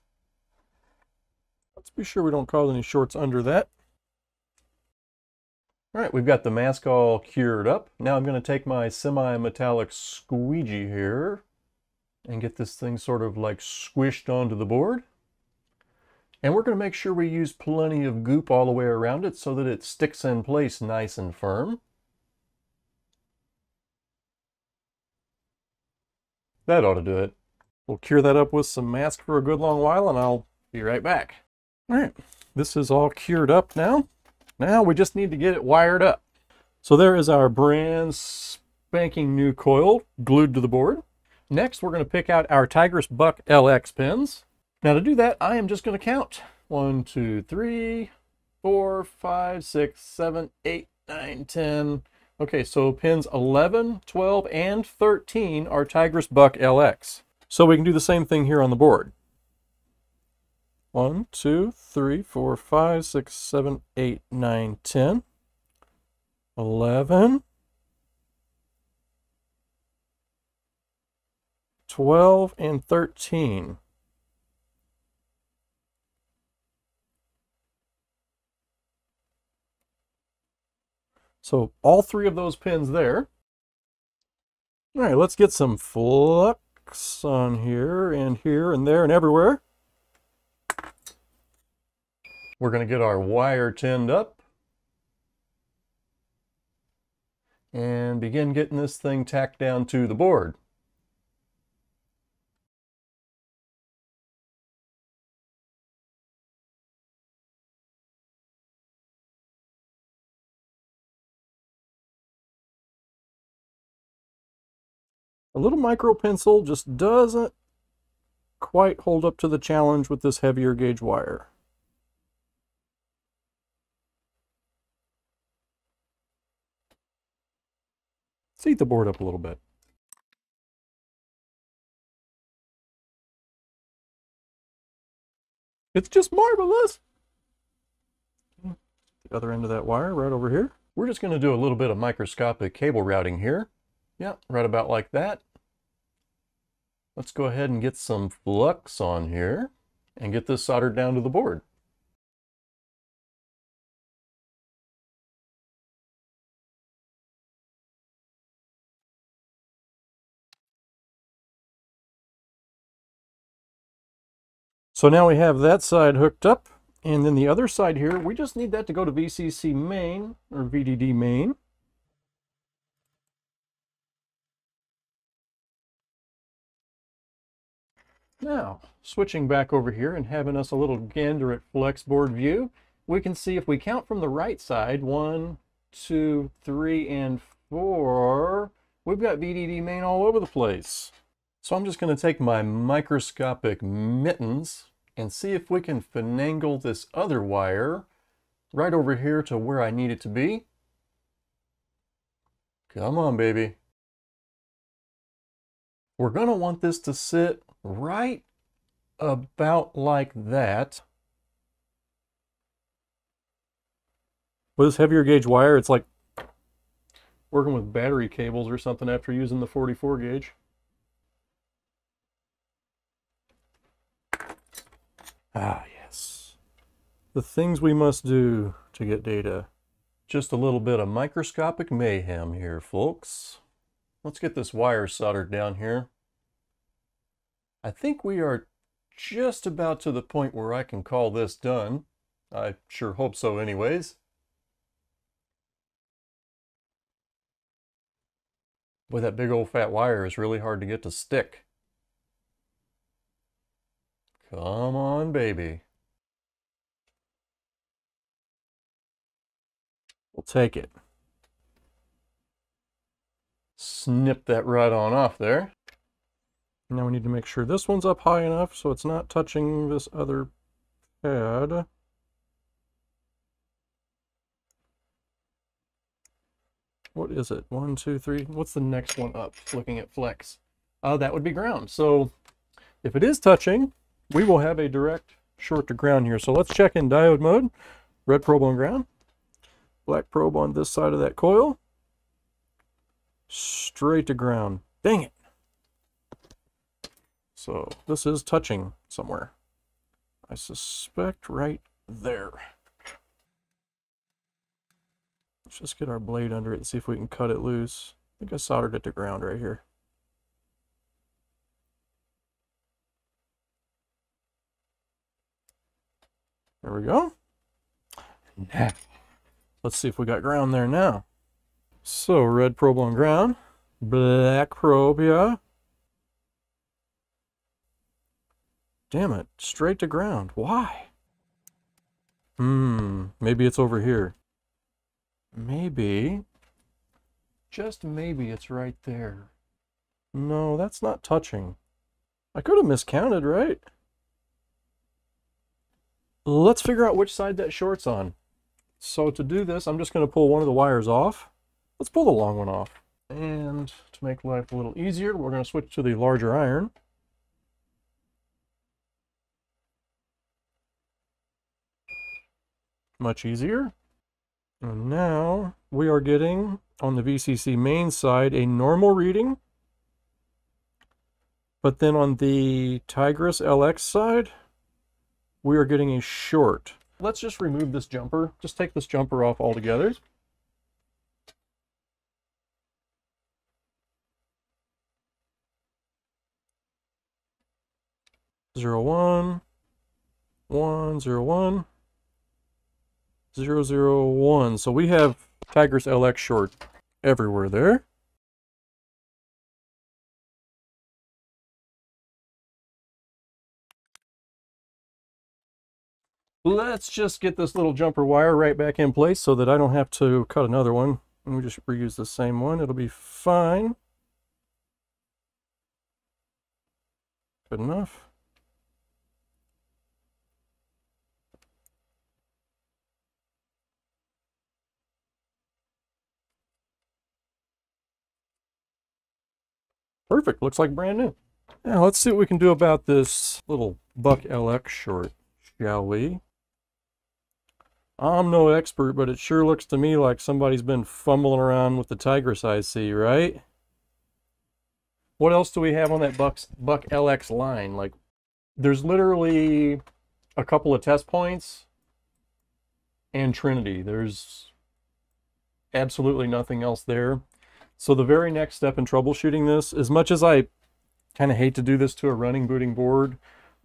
Let's be sure we don't cause any shorts under that. All right, we've got the mask all cured up. Now I'm going to take my semi-metallic squeegee here and get this thing sort of like squished onto the board. And we're going to make sure we use plenty of goop all the way around it so that it sticks in place nice and firm. That ought to do it. We'll cure that up with some mask for a good long while, and I'll be right back. All right, this is all cured up now. Now we just need to get it wired up. So there is our brand spanking new coil glued to the board. Next, we're going to pick out our Tigris Buck L X pins. Now to do that, I am just going to count. One, two, three, four, five, six, seven, eight, nine, ten. Okay, so pins eleven, twelve, and thirteen are Tigris Buck L X. So we can do the same thing here on the board. one, two, three, four, five, six, seven, eight, nine, ten, eleven, twelve, and thirteen. So all three of those pins there. All right, let's get some flux on here and here and there and everywhere. We're going to get our wire tinned up and begin getting this thing tacked down to the board. A little micro pencil just doesn't quite hold up to the challenge with this heavier gauge wire. Seat the board up a little bit. It's just marvelous. The other end of that wire right over here. We're just going to do a little bit of microscopic cable routing here. Yeah, right about like that. Let's go ahead and get some flux on here and get this soldered down to the board. So now we have that side hooked up, and then the other side here, we just need that to go to V C C main, or V D D main. Now, switching back over here and having us a little gander at FlexBoard View, we can see if we count from the right side, one, two, three, and four, we've got V D D main all over the place. So I'm just going to take my microscopic mittens and see if we can finagle this other wire right over here to where I need it to be. Come on, baby. We're going to want this to sit right about like that. With this heavier gauge wire, it's like working with battery cables or something after using the forty-four gauge. Ah, yes. The things we must do to get data. Just a little bit of microscopic mayhem here, folks. Let's get this wire soldered down here. I think we are just about to the point where I can call this done. I sure hope so anyways. Boy, that big old fat wire is really hard to get to stick. Come on, baby. We'll take it. Snip that right on off there. Now we need to make sure this one's up high enough so it's not touching this other pad. What is it? One, two, three. What's the next one up? Looking at flex. Uh, that would be ground. So if it is touching, we will have a direct short to ground here. So let's check in diode mode. Red probe on ground. Black probe on this side of that coil. Straight to ground. Dang it. So this is touching somewhere. I suspect right there. Let's just get our blade under it and see if we can cut it loose. I think I soldered it to ground right here. There we go. Let's see if we got ground there now. So red probe on ground, black probe, yeah. Damn it, straight to ground. Why? Hmm, maybe it's over here. Maybe, just maybe it's right there. No, that's not touching. I could have miscounted, right? Let's figure out which side that short's on. So to do this, I'm just going to pull one of the wires off. Let's pull the long one off. And to make life a little easier, we're going to switch to the larger iron. Much easier. And now we are getting, on the V C C main side, a normal reading. But then on the Tigris L X side, we are getting a short. Let's just remove this jumper. Just take this jumper off altogether. Zero one, one zero one, zero zero one. So we have Tigris L X short everywhere there. Let's just get this little jumper wire right back in place so that I don't have to cut another one. We just reuse the same one. It'll be fine. Good enough. Perfect. Looks like brand new. Now let's see what we can do about this little Buck L X short. shall we? I'm no expert, but it sure looks to me like somebody's been fumbling around with the Tigris I C, right? What else do we have on that Buck, Buck L X line? Like, there's literally a couple of test points and Trinity. There's absolutely nothing else there. So the very next step in troubleshooting this, as much as I kind of hate to do this to a running booting board,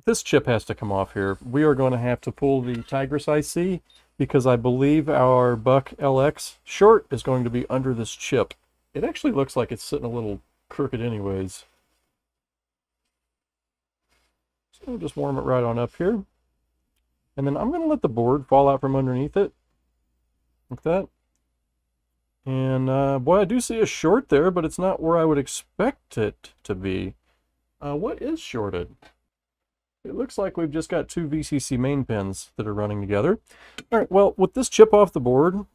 this chip has to come off here. We are going to have to pull the Tigris I C because I believe our Buck L X short is going to be under this chip. It actually looks like it's sitting a little crooked anyways. So we'll just warm it right on up here. And then I'm going to let the board fall out from underneath it, like that. And uh, boy, I do see a short there, but it's not where I would expect it to be. Uh, what is shorted? It looks like we've just got two V C C main pins that are running together. All right, well, with this chip off the board,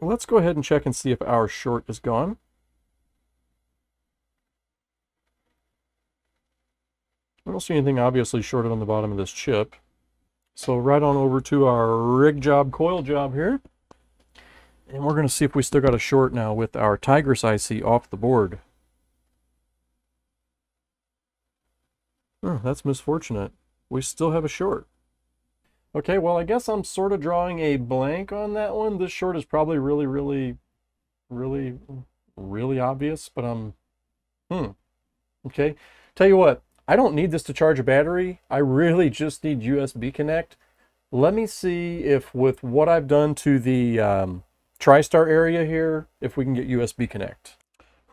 let's go ahead and check and see if our short is gone. I don't see anything obviously shorted on the bottom of this chip. So right on over to our rig job, coil job here. And we're gonna see if we still got a short now with our Tigris I C off the board. Oh, that's misfortunate. We still have a short. Okay, well, I guess I'm sort of drawing a blank on that one. This short is probably really, really, really, really obvious, but I'm, hmm. Okay, tell you what, I don't need this to charge a battery. I really just need U S B connect. Let me see if with what I've done to the um, TriStar area here, if we can get U S B connect.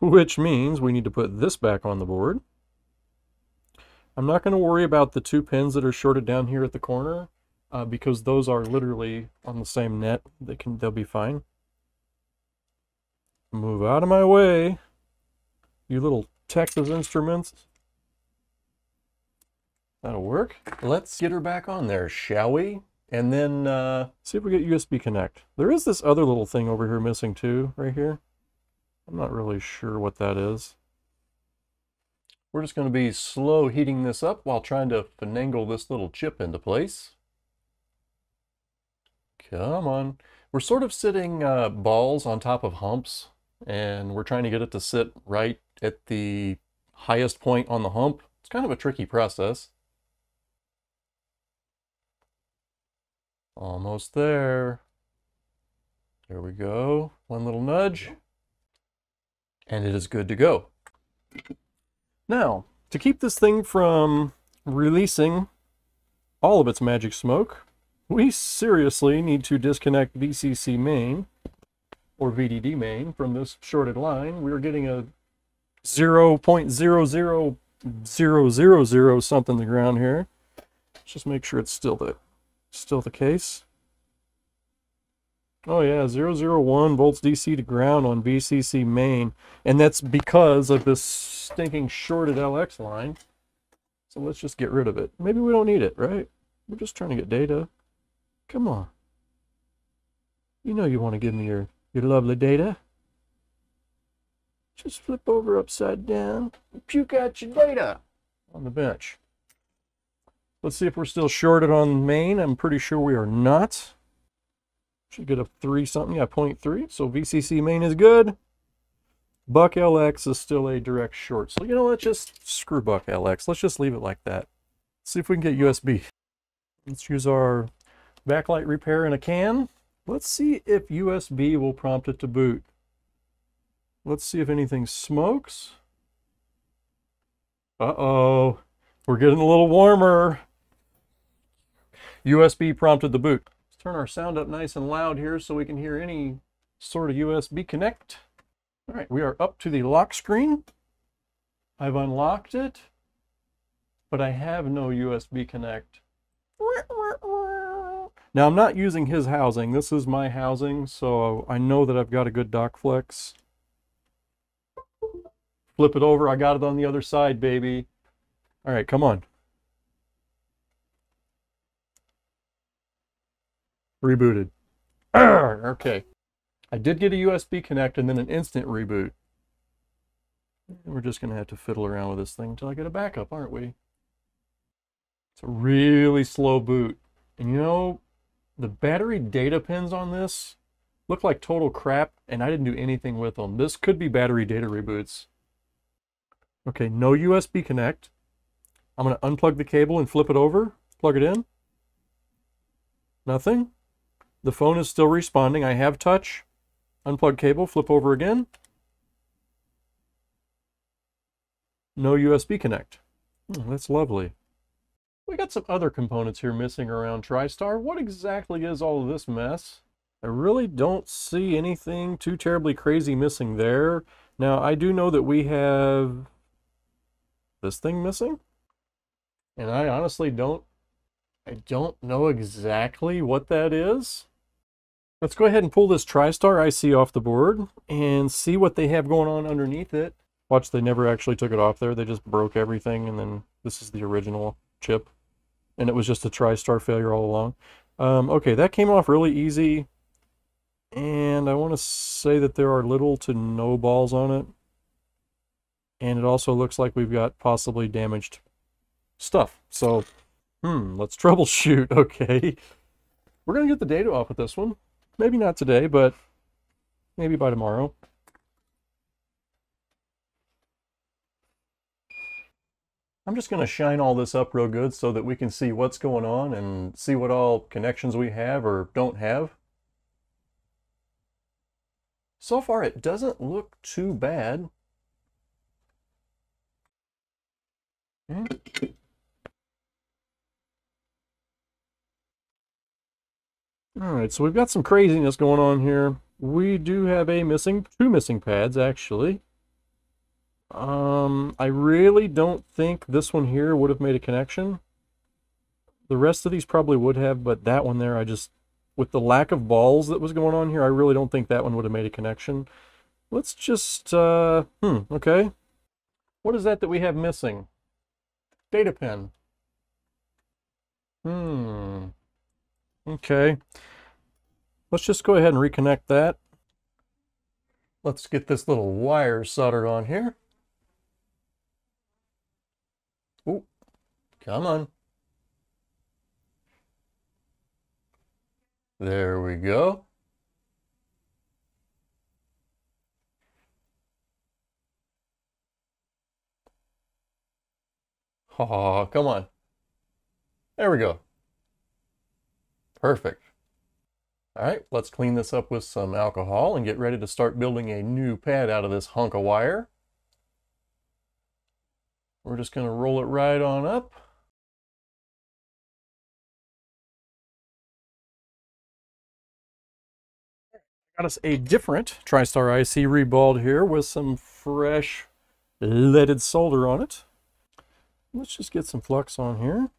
Which means we need to put this back on the board. I'm not going to worry about the two pins that are shorted down here at the corner uh, because those are literally on the same net. They can, they'll be fine. Move out of my way, you little Texas Instruments. That'll work. Let's get her back on there, shall we? And then uh, see if we get U S B connect. There is this other little thing over here missing too, right here. I'm not really sure what that is. We're just going to be slow heating this up while trying to finagle this little chip into place. Come on. We're sort of sitting uh, balls on top of humps, and we're trying to get it to sit right at the highest point on the hump. It's kind of a tricky process. Almost there. There we go. One little nudge, and it is good to go. Now, to keep this thing from releasing all of its magic smoke, we seriously need to disconnect V C C main, or V D D main, from this shorted line. We're getting a zero point zero zero zero zero zero something to the ground here. Let's just make sure it's still the, still the case. Oh yeah, zero zero one volts D C to ground on V C C main, and that's because of this stinking shorted L X line. So let's just get rid of it. Maybe we don't need it, right? We're just trying to get data. Come on. You know you want to give me your, your lovely data. Just flip over upside down and puke out your data on the bench. Let's see if we're still shorted on main. I'm pretty sure we are not. Should get a three something, yeah, zero point three. So V C C main is good. Buck L X is still a direct short. So, you know, let's just screw Buck L X. Let's just leave it like that. See if we can get U S B. Let's use our backlight repair in a can. Let's see if U S B will prompt it to boot. Let's see if anything smokes. Uh-oh, we're getting a little warmer. U S B prompted the boot. Turn our sound up nice and loud here so we can hear any sort of U S B connect. All right, we are up to the lock screen. I've unlocked it, but I have no U S B connect. Now, I'm not using his housing. This is my housing, so I know that I've got a good dock flex. Flip it over. I got it on the other side, baby. All right, come on. Rebooted. Arr, okay, I did get a U S B connect and then an instant reboot. We're just gonna have to fiddle around with this thing until I get a backup, aren't we? It's a really slow boot. And you know, the battery data pins on this look like total crap, and I didn't do anything with them. This could be battery data reboots. Okay, no U S B connect. I'm going to unplug the cable and flip it over, plug it in. Nothing. The phone is still responding. I have touch. Unplug cable, flip over again. No U S B connect. Hmm, that's lovely. We got some other components here missing around TriStar. What exactly is all of this mess? I really don't see anything too terribly crazy missing there. Now, I do know that we have this thing missing. And I honestly don't, I don't know exactly what that is. Let's go ahead and pull this TriStar I C off the board and see what they have going on underneath it. Watch, they never actually took it off there. They just broke everything, and then this is the original chip. And it was just a TriStar failure all along. Um, okay, that came off really easy. And I want to say that there are little to no balls on it. And it also looks like we've got possibly damaged stuff. So, hmm, let's troubleshoot. Okay. We're going to get the data off with this one. Maybe not today, but maybe by tomorrow. I'm just going to shine all this up real good so that we can see what's going on and see what all connections we have or don't have. So far, it doesn't look too bad. Okay. All right, so we've got some craziness going on here. We do have a missing, two missing pads, actually. Um, I really don't think this one here would have made a connection. The rest of these probably would have, but that one there, I just, with the lack of balls that was going on here, I really don't think that one would have made a connection. Let's just, uh, hmm, okay. What is that that we have missing? Data pin. Hmm. Okay. Let's just go ahead and reconnect that. Let's get this little wire soldered on here. Ooh, come on. There we go. Oh, come on. There we go. Perfect. All right, let's clean this up with some alcohol and get ready to start building a new pad out of this hunk of wire. We're just going to roll it right on up. Got us a different TriStar I C reballed here with some fresh leaded solder on it. Let's just get some flux on here.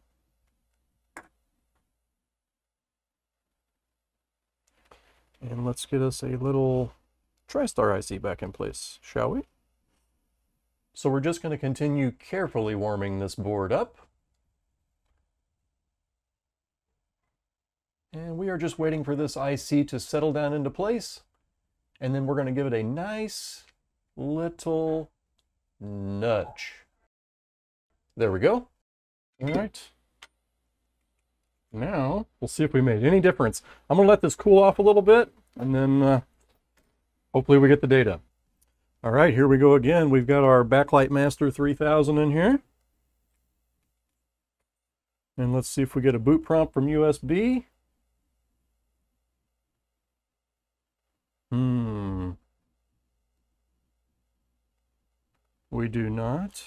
And let's get us a little TriStar I C back in place, shall we? So we're just going to continue carefully warming this board up. And we are just waiting for this I C to settle down into place. And then we're going to give it a nice little nudge. There we go. All right. Now, we'll see if we made any difference. I'm going to let this cool off a little bit, and then uh, hopefully we get the data. All right, here we go again. We've got our Backlight Master three thousand in here. And let's see if we get a boot prompt from U S B. Hmm. We do not.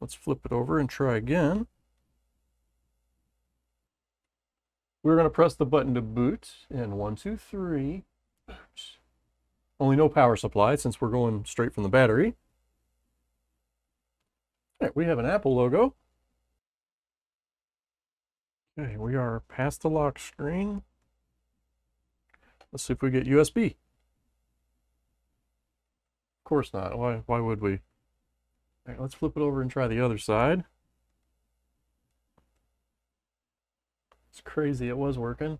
Let's flip it over and try again. We're going to press the button to boot. And one, two, three. Oops. Only no power supply since we're going straight from the battery. All right, we have an Apple logo. Okay, we are past the lock screen. Let's see if we get U S B. Of course not. Why, why would we? All right, let's flip it over and try the other side. It's crazy. It was working.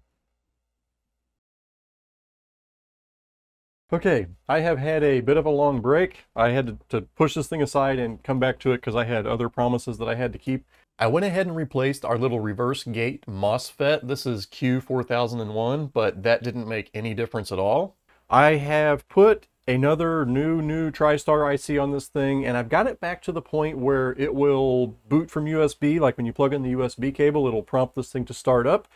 Okay, I have had a bit of a long break. I had to, to push this thing aside and come back to it because I had other promises that I had to keep. I went ahead and replaced our little reverse gate MOSFET. This is Q four thousand one, but that didn't make any difference at all. I have put another new, new TriStar I C on this thing, and I've got it back to the point where it will boot from U S B. Like when you plug in the U S B cable, it'll prompt this thing to start up.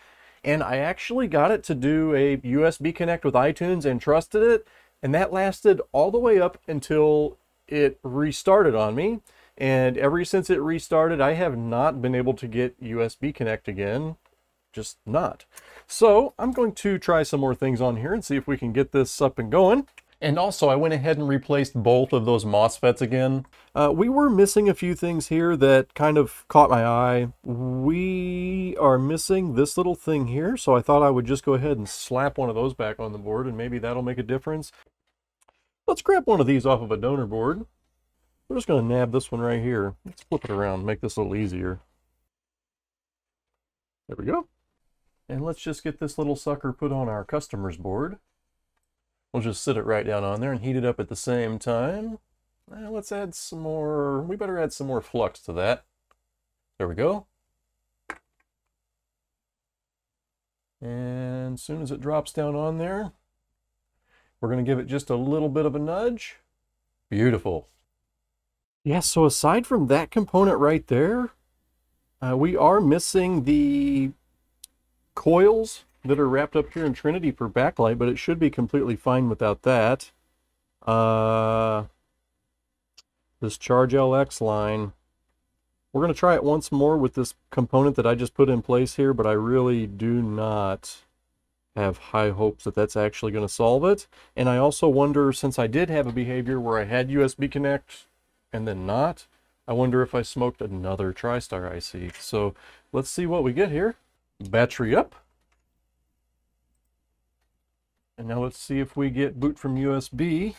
And I actually got it to do a U S B connect with iTunes and trusted it. And that lasted all the way up until it restarted on me. And ever since it restarted, I have not been able to get U S B Connect again, just not. So I'm going to try some more things on here and see if we can get this up and going. And also I went ahead and replaced both of those MOSFETs again. Uh, we were missing a few things here that kind of caught my eye. We are missing this little thing here. So I thought I would just go ahead and slap one of those back on the board and maybe that'll make a difference. Let's grab one of these off of a donor board. We're just going to nab this one right here. Let's flip it around, make this a little easier. There we go. And let's just get this little sucker put on our customer's board. We'll just sit it right down on there and heat it up at the same time. Now let's add some more, we better add some more flux to that. There we go. And as soon as it drops down on there, we're going to give it just a little bit of a nudge. Beautiful. Yeah, so aside from that component right there, uh, we are missing the coils that are wrapped up here in Trinity for backlight, but it should be completely fine without that. Uh, this Charge L X line. We're going to try it once more with this component that I just put in place here, but I really do not have high hopes that that's actually going to solve it. And I also wonder, since I did have a behavior where I had U S B Connect and then not, I wonder if I smoked another TriStar I C. So let's see what we get here. Battery up. And now let's see if we get boot from U S B.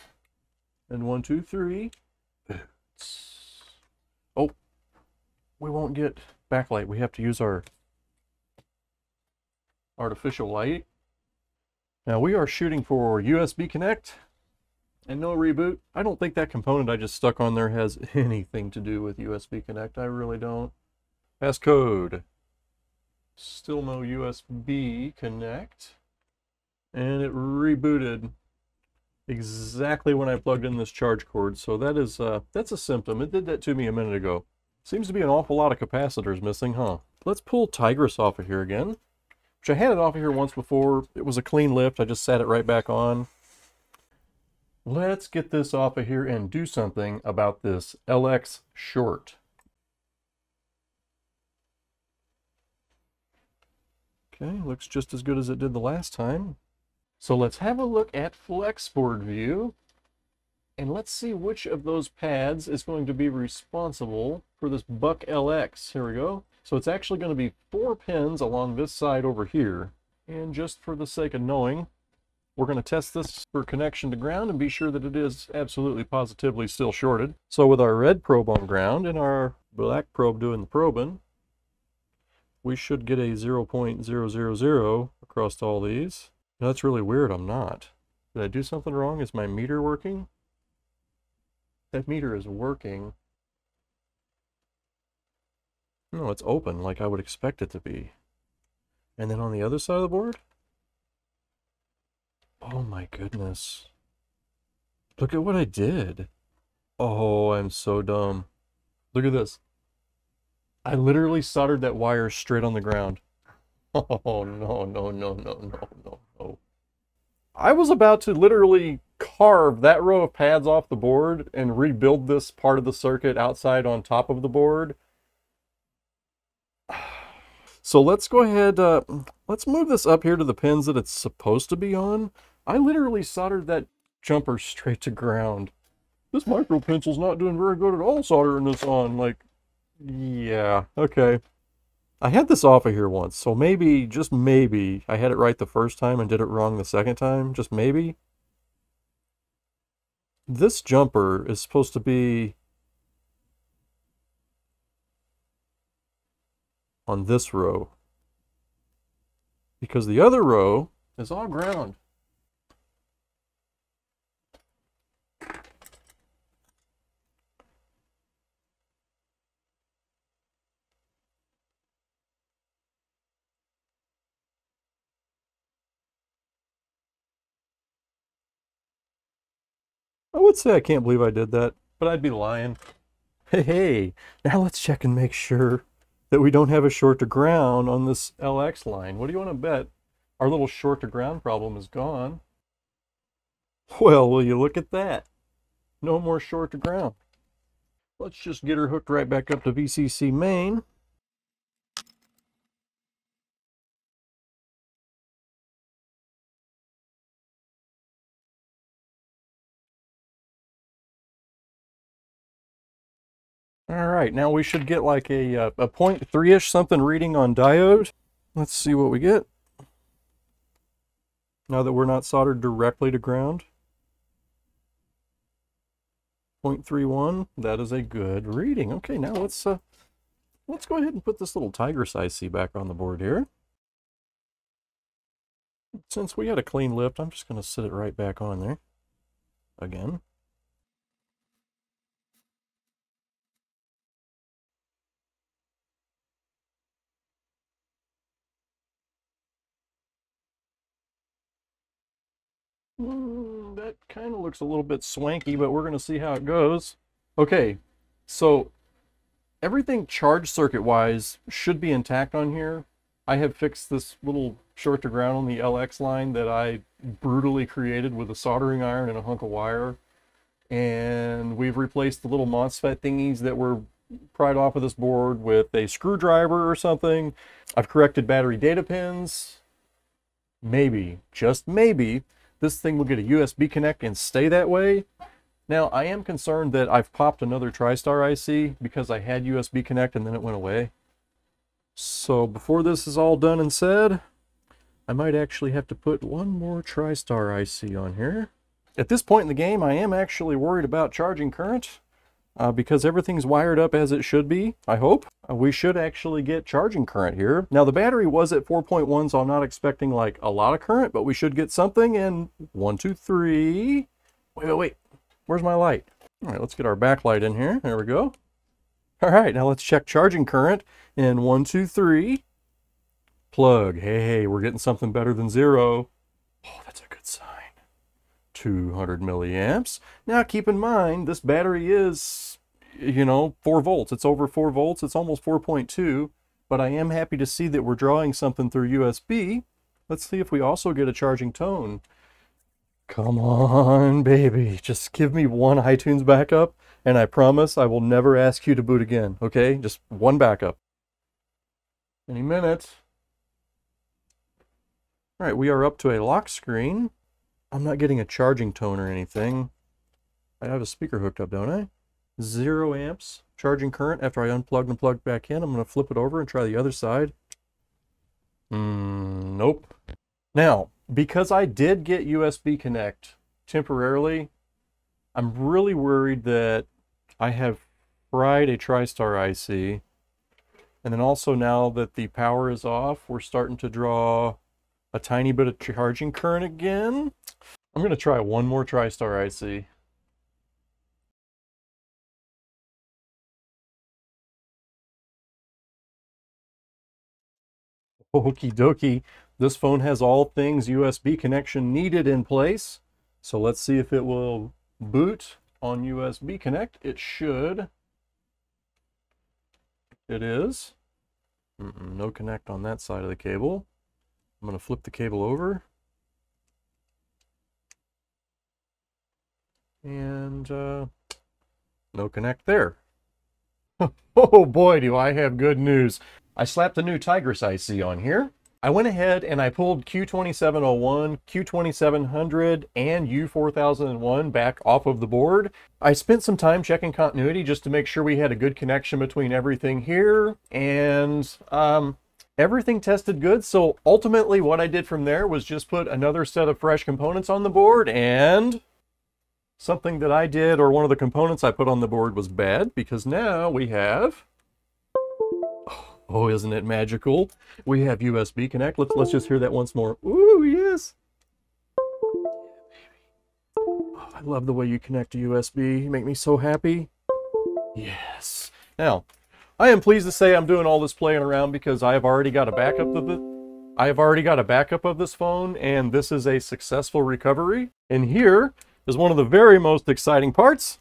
And one, two, three. Oh, we won't get backlight. We have to use our artificial light. Now we are shooting for U S B Connect. And no reboot. I don't think that component I just stuck on there has anything to do with U S B Connect. I really don't. Passcode. Still no U S B Connect. And it rebooted exactly when I plugged in this charge cord. So that is, uh, that's a symptom. It did that to me a minute ago. Seems to be an awful lot of capacitors missing, huh? Let's pull Tigris off of here again. Which I had it off of here once before. It was a clean lift. I just sat it right back on. Let's get this off of here and do something about this L X short. Okay, looks just as good as it did the last time. So let's have a look at FlexBoard View, and let's see which of those pads is going to be responsible for this Buck L X. Here we go. So it's actually going to be four pins along this side over here. And just for the sake of knowing, we're going to test this for connection to ground and be sure that it is absolutely positively still shorted. So with our red probe on ground and our black probe doing the probing, we should get a zero point zero zero zero across all these. Now that's really weird, I'm not. Did I do something wrong? Is my meter working? That meter is working. No, it's open like I would expect it to be. And then on the other side of the board? Oh my goodness. Look at what I did. Oh, I'm so dumb. Look at this. I literally soldered that wire straight on the ground. Oh no, no, no, no, no, no, no. I was about to literally carve that row of pads off the board and rebuild this part of the circuit outside on top of the board. So let's go ahead, uh, let's move this up here to the pins that it's supposed to be on. I literally soldered that jumper straight to ground. This micro pencil's not doing very good at all soldering this on. Like, yeah, okay. I had this off of here once, so maybe, just maybe, I had it right the first time and did it wrong the second time, just maybe. This jumper is supposed to be on this row, because the other row is all ground. I would say I can't believe I did that, but I'd be lying. Hey, hey, now let's check and make sure that we don't have a short to ground on this L X line. What do you want to bet? Our little short to ground problem is gone. Well, will you look at that? No more short to ground. Let's just get her hooked right back up to V C C main. All right, now we should get like a, a, a point three-ish something reading on diode. Let's see what we get. Now that we're not soldered directly to ground. point three one, that is a good reading. Okay, now let's, uh, let's go ahead and put this little Tigris I C back on the board here. Since we had a clean lift, I'm just gonna sit it right back on there again. Mm, that kind of looks a little bit swanky, but we're going to see how it goes. Okay, so everything charge circuit-wise should be intact on here. I have fixed this little short to ground on the L X line that I brutally created with a soldering iron and a hunk of wire. And we've replaced the little MOSFET thingies that were pried off of this board with a screwdriver or something. I've corrected battery data pins. Maybe, just maybe, this thing will get a U S B connect and stay that way. Now, I am concerned that I've popped another TriStar I C because I had U S B connect and then it went away. So before this is all done and said, I might actually have to put one more TriStar I C on here. At this point in the game, I am actually worried about charging current uh, because everything's wired up as it should be, I hope. Uh, we should actually get charging current here. Now, the battery was at four point one, so I'm not expecting like a lot of current, but we should get something in one, two, three. Wait, wait, wait, where's my light? All right, let's get our backlight in here. There we go. All right, now let's check charging current in one, two, three. Plug, hey, hey, we're getting something better than zero. Oh, that's a good sign. two hundred milliamps. Now, keep in mind, this battery is, you know, four volts. It's over four volts. It's almost four point two, but I am happy to see that we're drawing something through U S B. Let's see if we also get a charging tone. Come on, baby. Just give me one iTunes backup, and I promise I will never ask you to boot again, okay? Just one backup. Any minute. All right, we are up to a lock screen. I'm not getting a charging tone or anything. I have a speaker hooked up, don't I? Zero amps charging current after I unplugged and plugged back in. I'm going to flip it over and try the other side. Mm, nope. Now, because I did get U S B connect temporarily, I'm really worried that I have fried a TriStar I C. And then also now that the power is off, we're starting to draw a tiny bit of charging current again. I'm going to try one more TriStar I C. Okie dokie, this phone has all things U S B connection needed in place. So let's see if it will boot on U S B connect. It should. It is. Mm-mm, no connect on that side of the cable. I'm going to flip the cable over. And uh, no connect there. Oh boy, do I have good news. I slapped the new Tigris I C on here. I went ahead and I pulled Q twenty-seven oh one, Q twenty-seven hundred, and U four thousand one back off of the board. I spent some time checking continuity just to make sure we had a good connection between everything here, and um, everything tested good. So ultimately what I did from there was just put another set of fresh components on the board, and something that I did, or one of the components I put on the board, was bad, because now we have, oh, isn't it magical? We have U S B connect. Let's, let's just hear that once more. Ooh, yes. Oh, I love the way you connect to U S B. You make me so happy. Yes. Now, I am pleased to say I'm doing all this playing around because I have already got a backup of it. I have already got a backup of this phone, and this is a successful recovery. And here, is one of the very most exciting parts.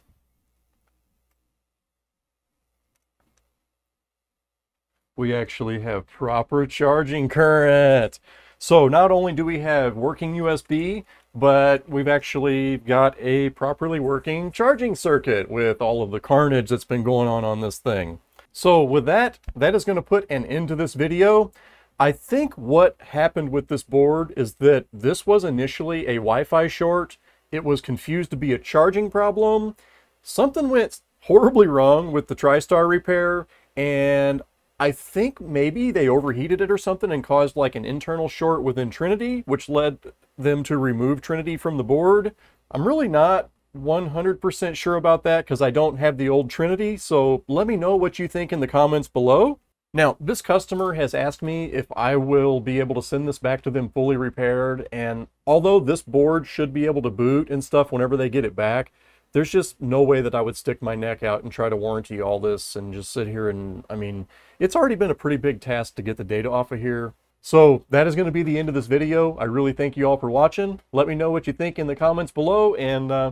We actually have proper charging current. So not only do we have working U S B, but we've actually got a properly working charging circuit with all of the carnage that's been going on on this thing. So with that, that is going to put an end to this video. I think what happened with this board is that this was initially a Wi-Fi short. It was confused to be a charging problem. Something went horribly wrong with the TriStar repair, and I think maybe they overheated it or something and caused like an internal short within Trinity, which led them to remove Trinity from the board. I'm really not one hundred percent sure about that because I don't have the old Trinity, so let me know what you think in the comments below. Now, this customer has asked me if I will be able to send this back to them fully repaired, and although this board should be able to boot and stuff whenever they get it back, there's just no way that I would stick my neck out and try to warranty all this and just sit here and, I mean, it's already been a pretty big task to get the data off of here. So that is going to be the end of this video. I really thank you all for watching. Let me know what you think in the comments below, and uh,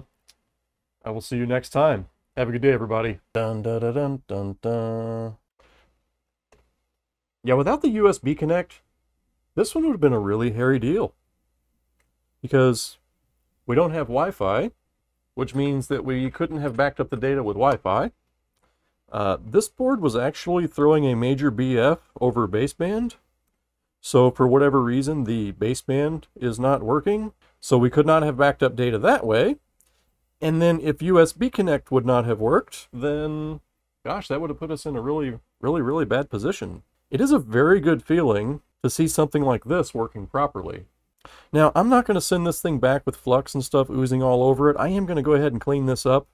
I will see you next time. Have a good day, everybody. Dun, dun, dun, dun, dun, dun. Yeah, without the U S B connect, this one would have been a really hairy deal because we don't have Wi-Fi, which means that we couldn't have backed up the data with Wi-Fi. Uh, this board was actually throwing a major B F over baseband. So for whatever reason, the baseband is not working. So we could not have backed up data that way. And then if U S B connect would not have worked, then gosh, that would have put us in a really, really, really bad position. It is a very good feeling to see something like this working properly. Now, I'm not going to send this thing back with flux and stuff oozing all over it. I am going to go ahead and clean this up.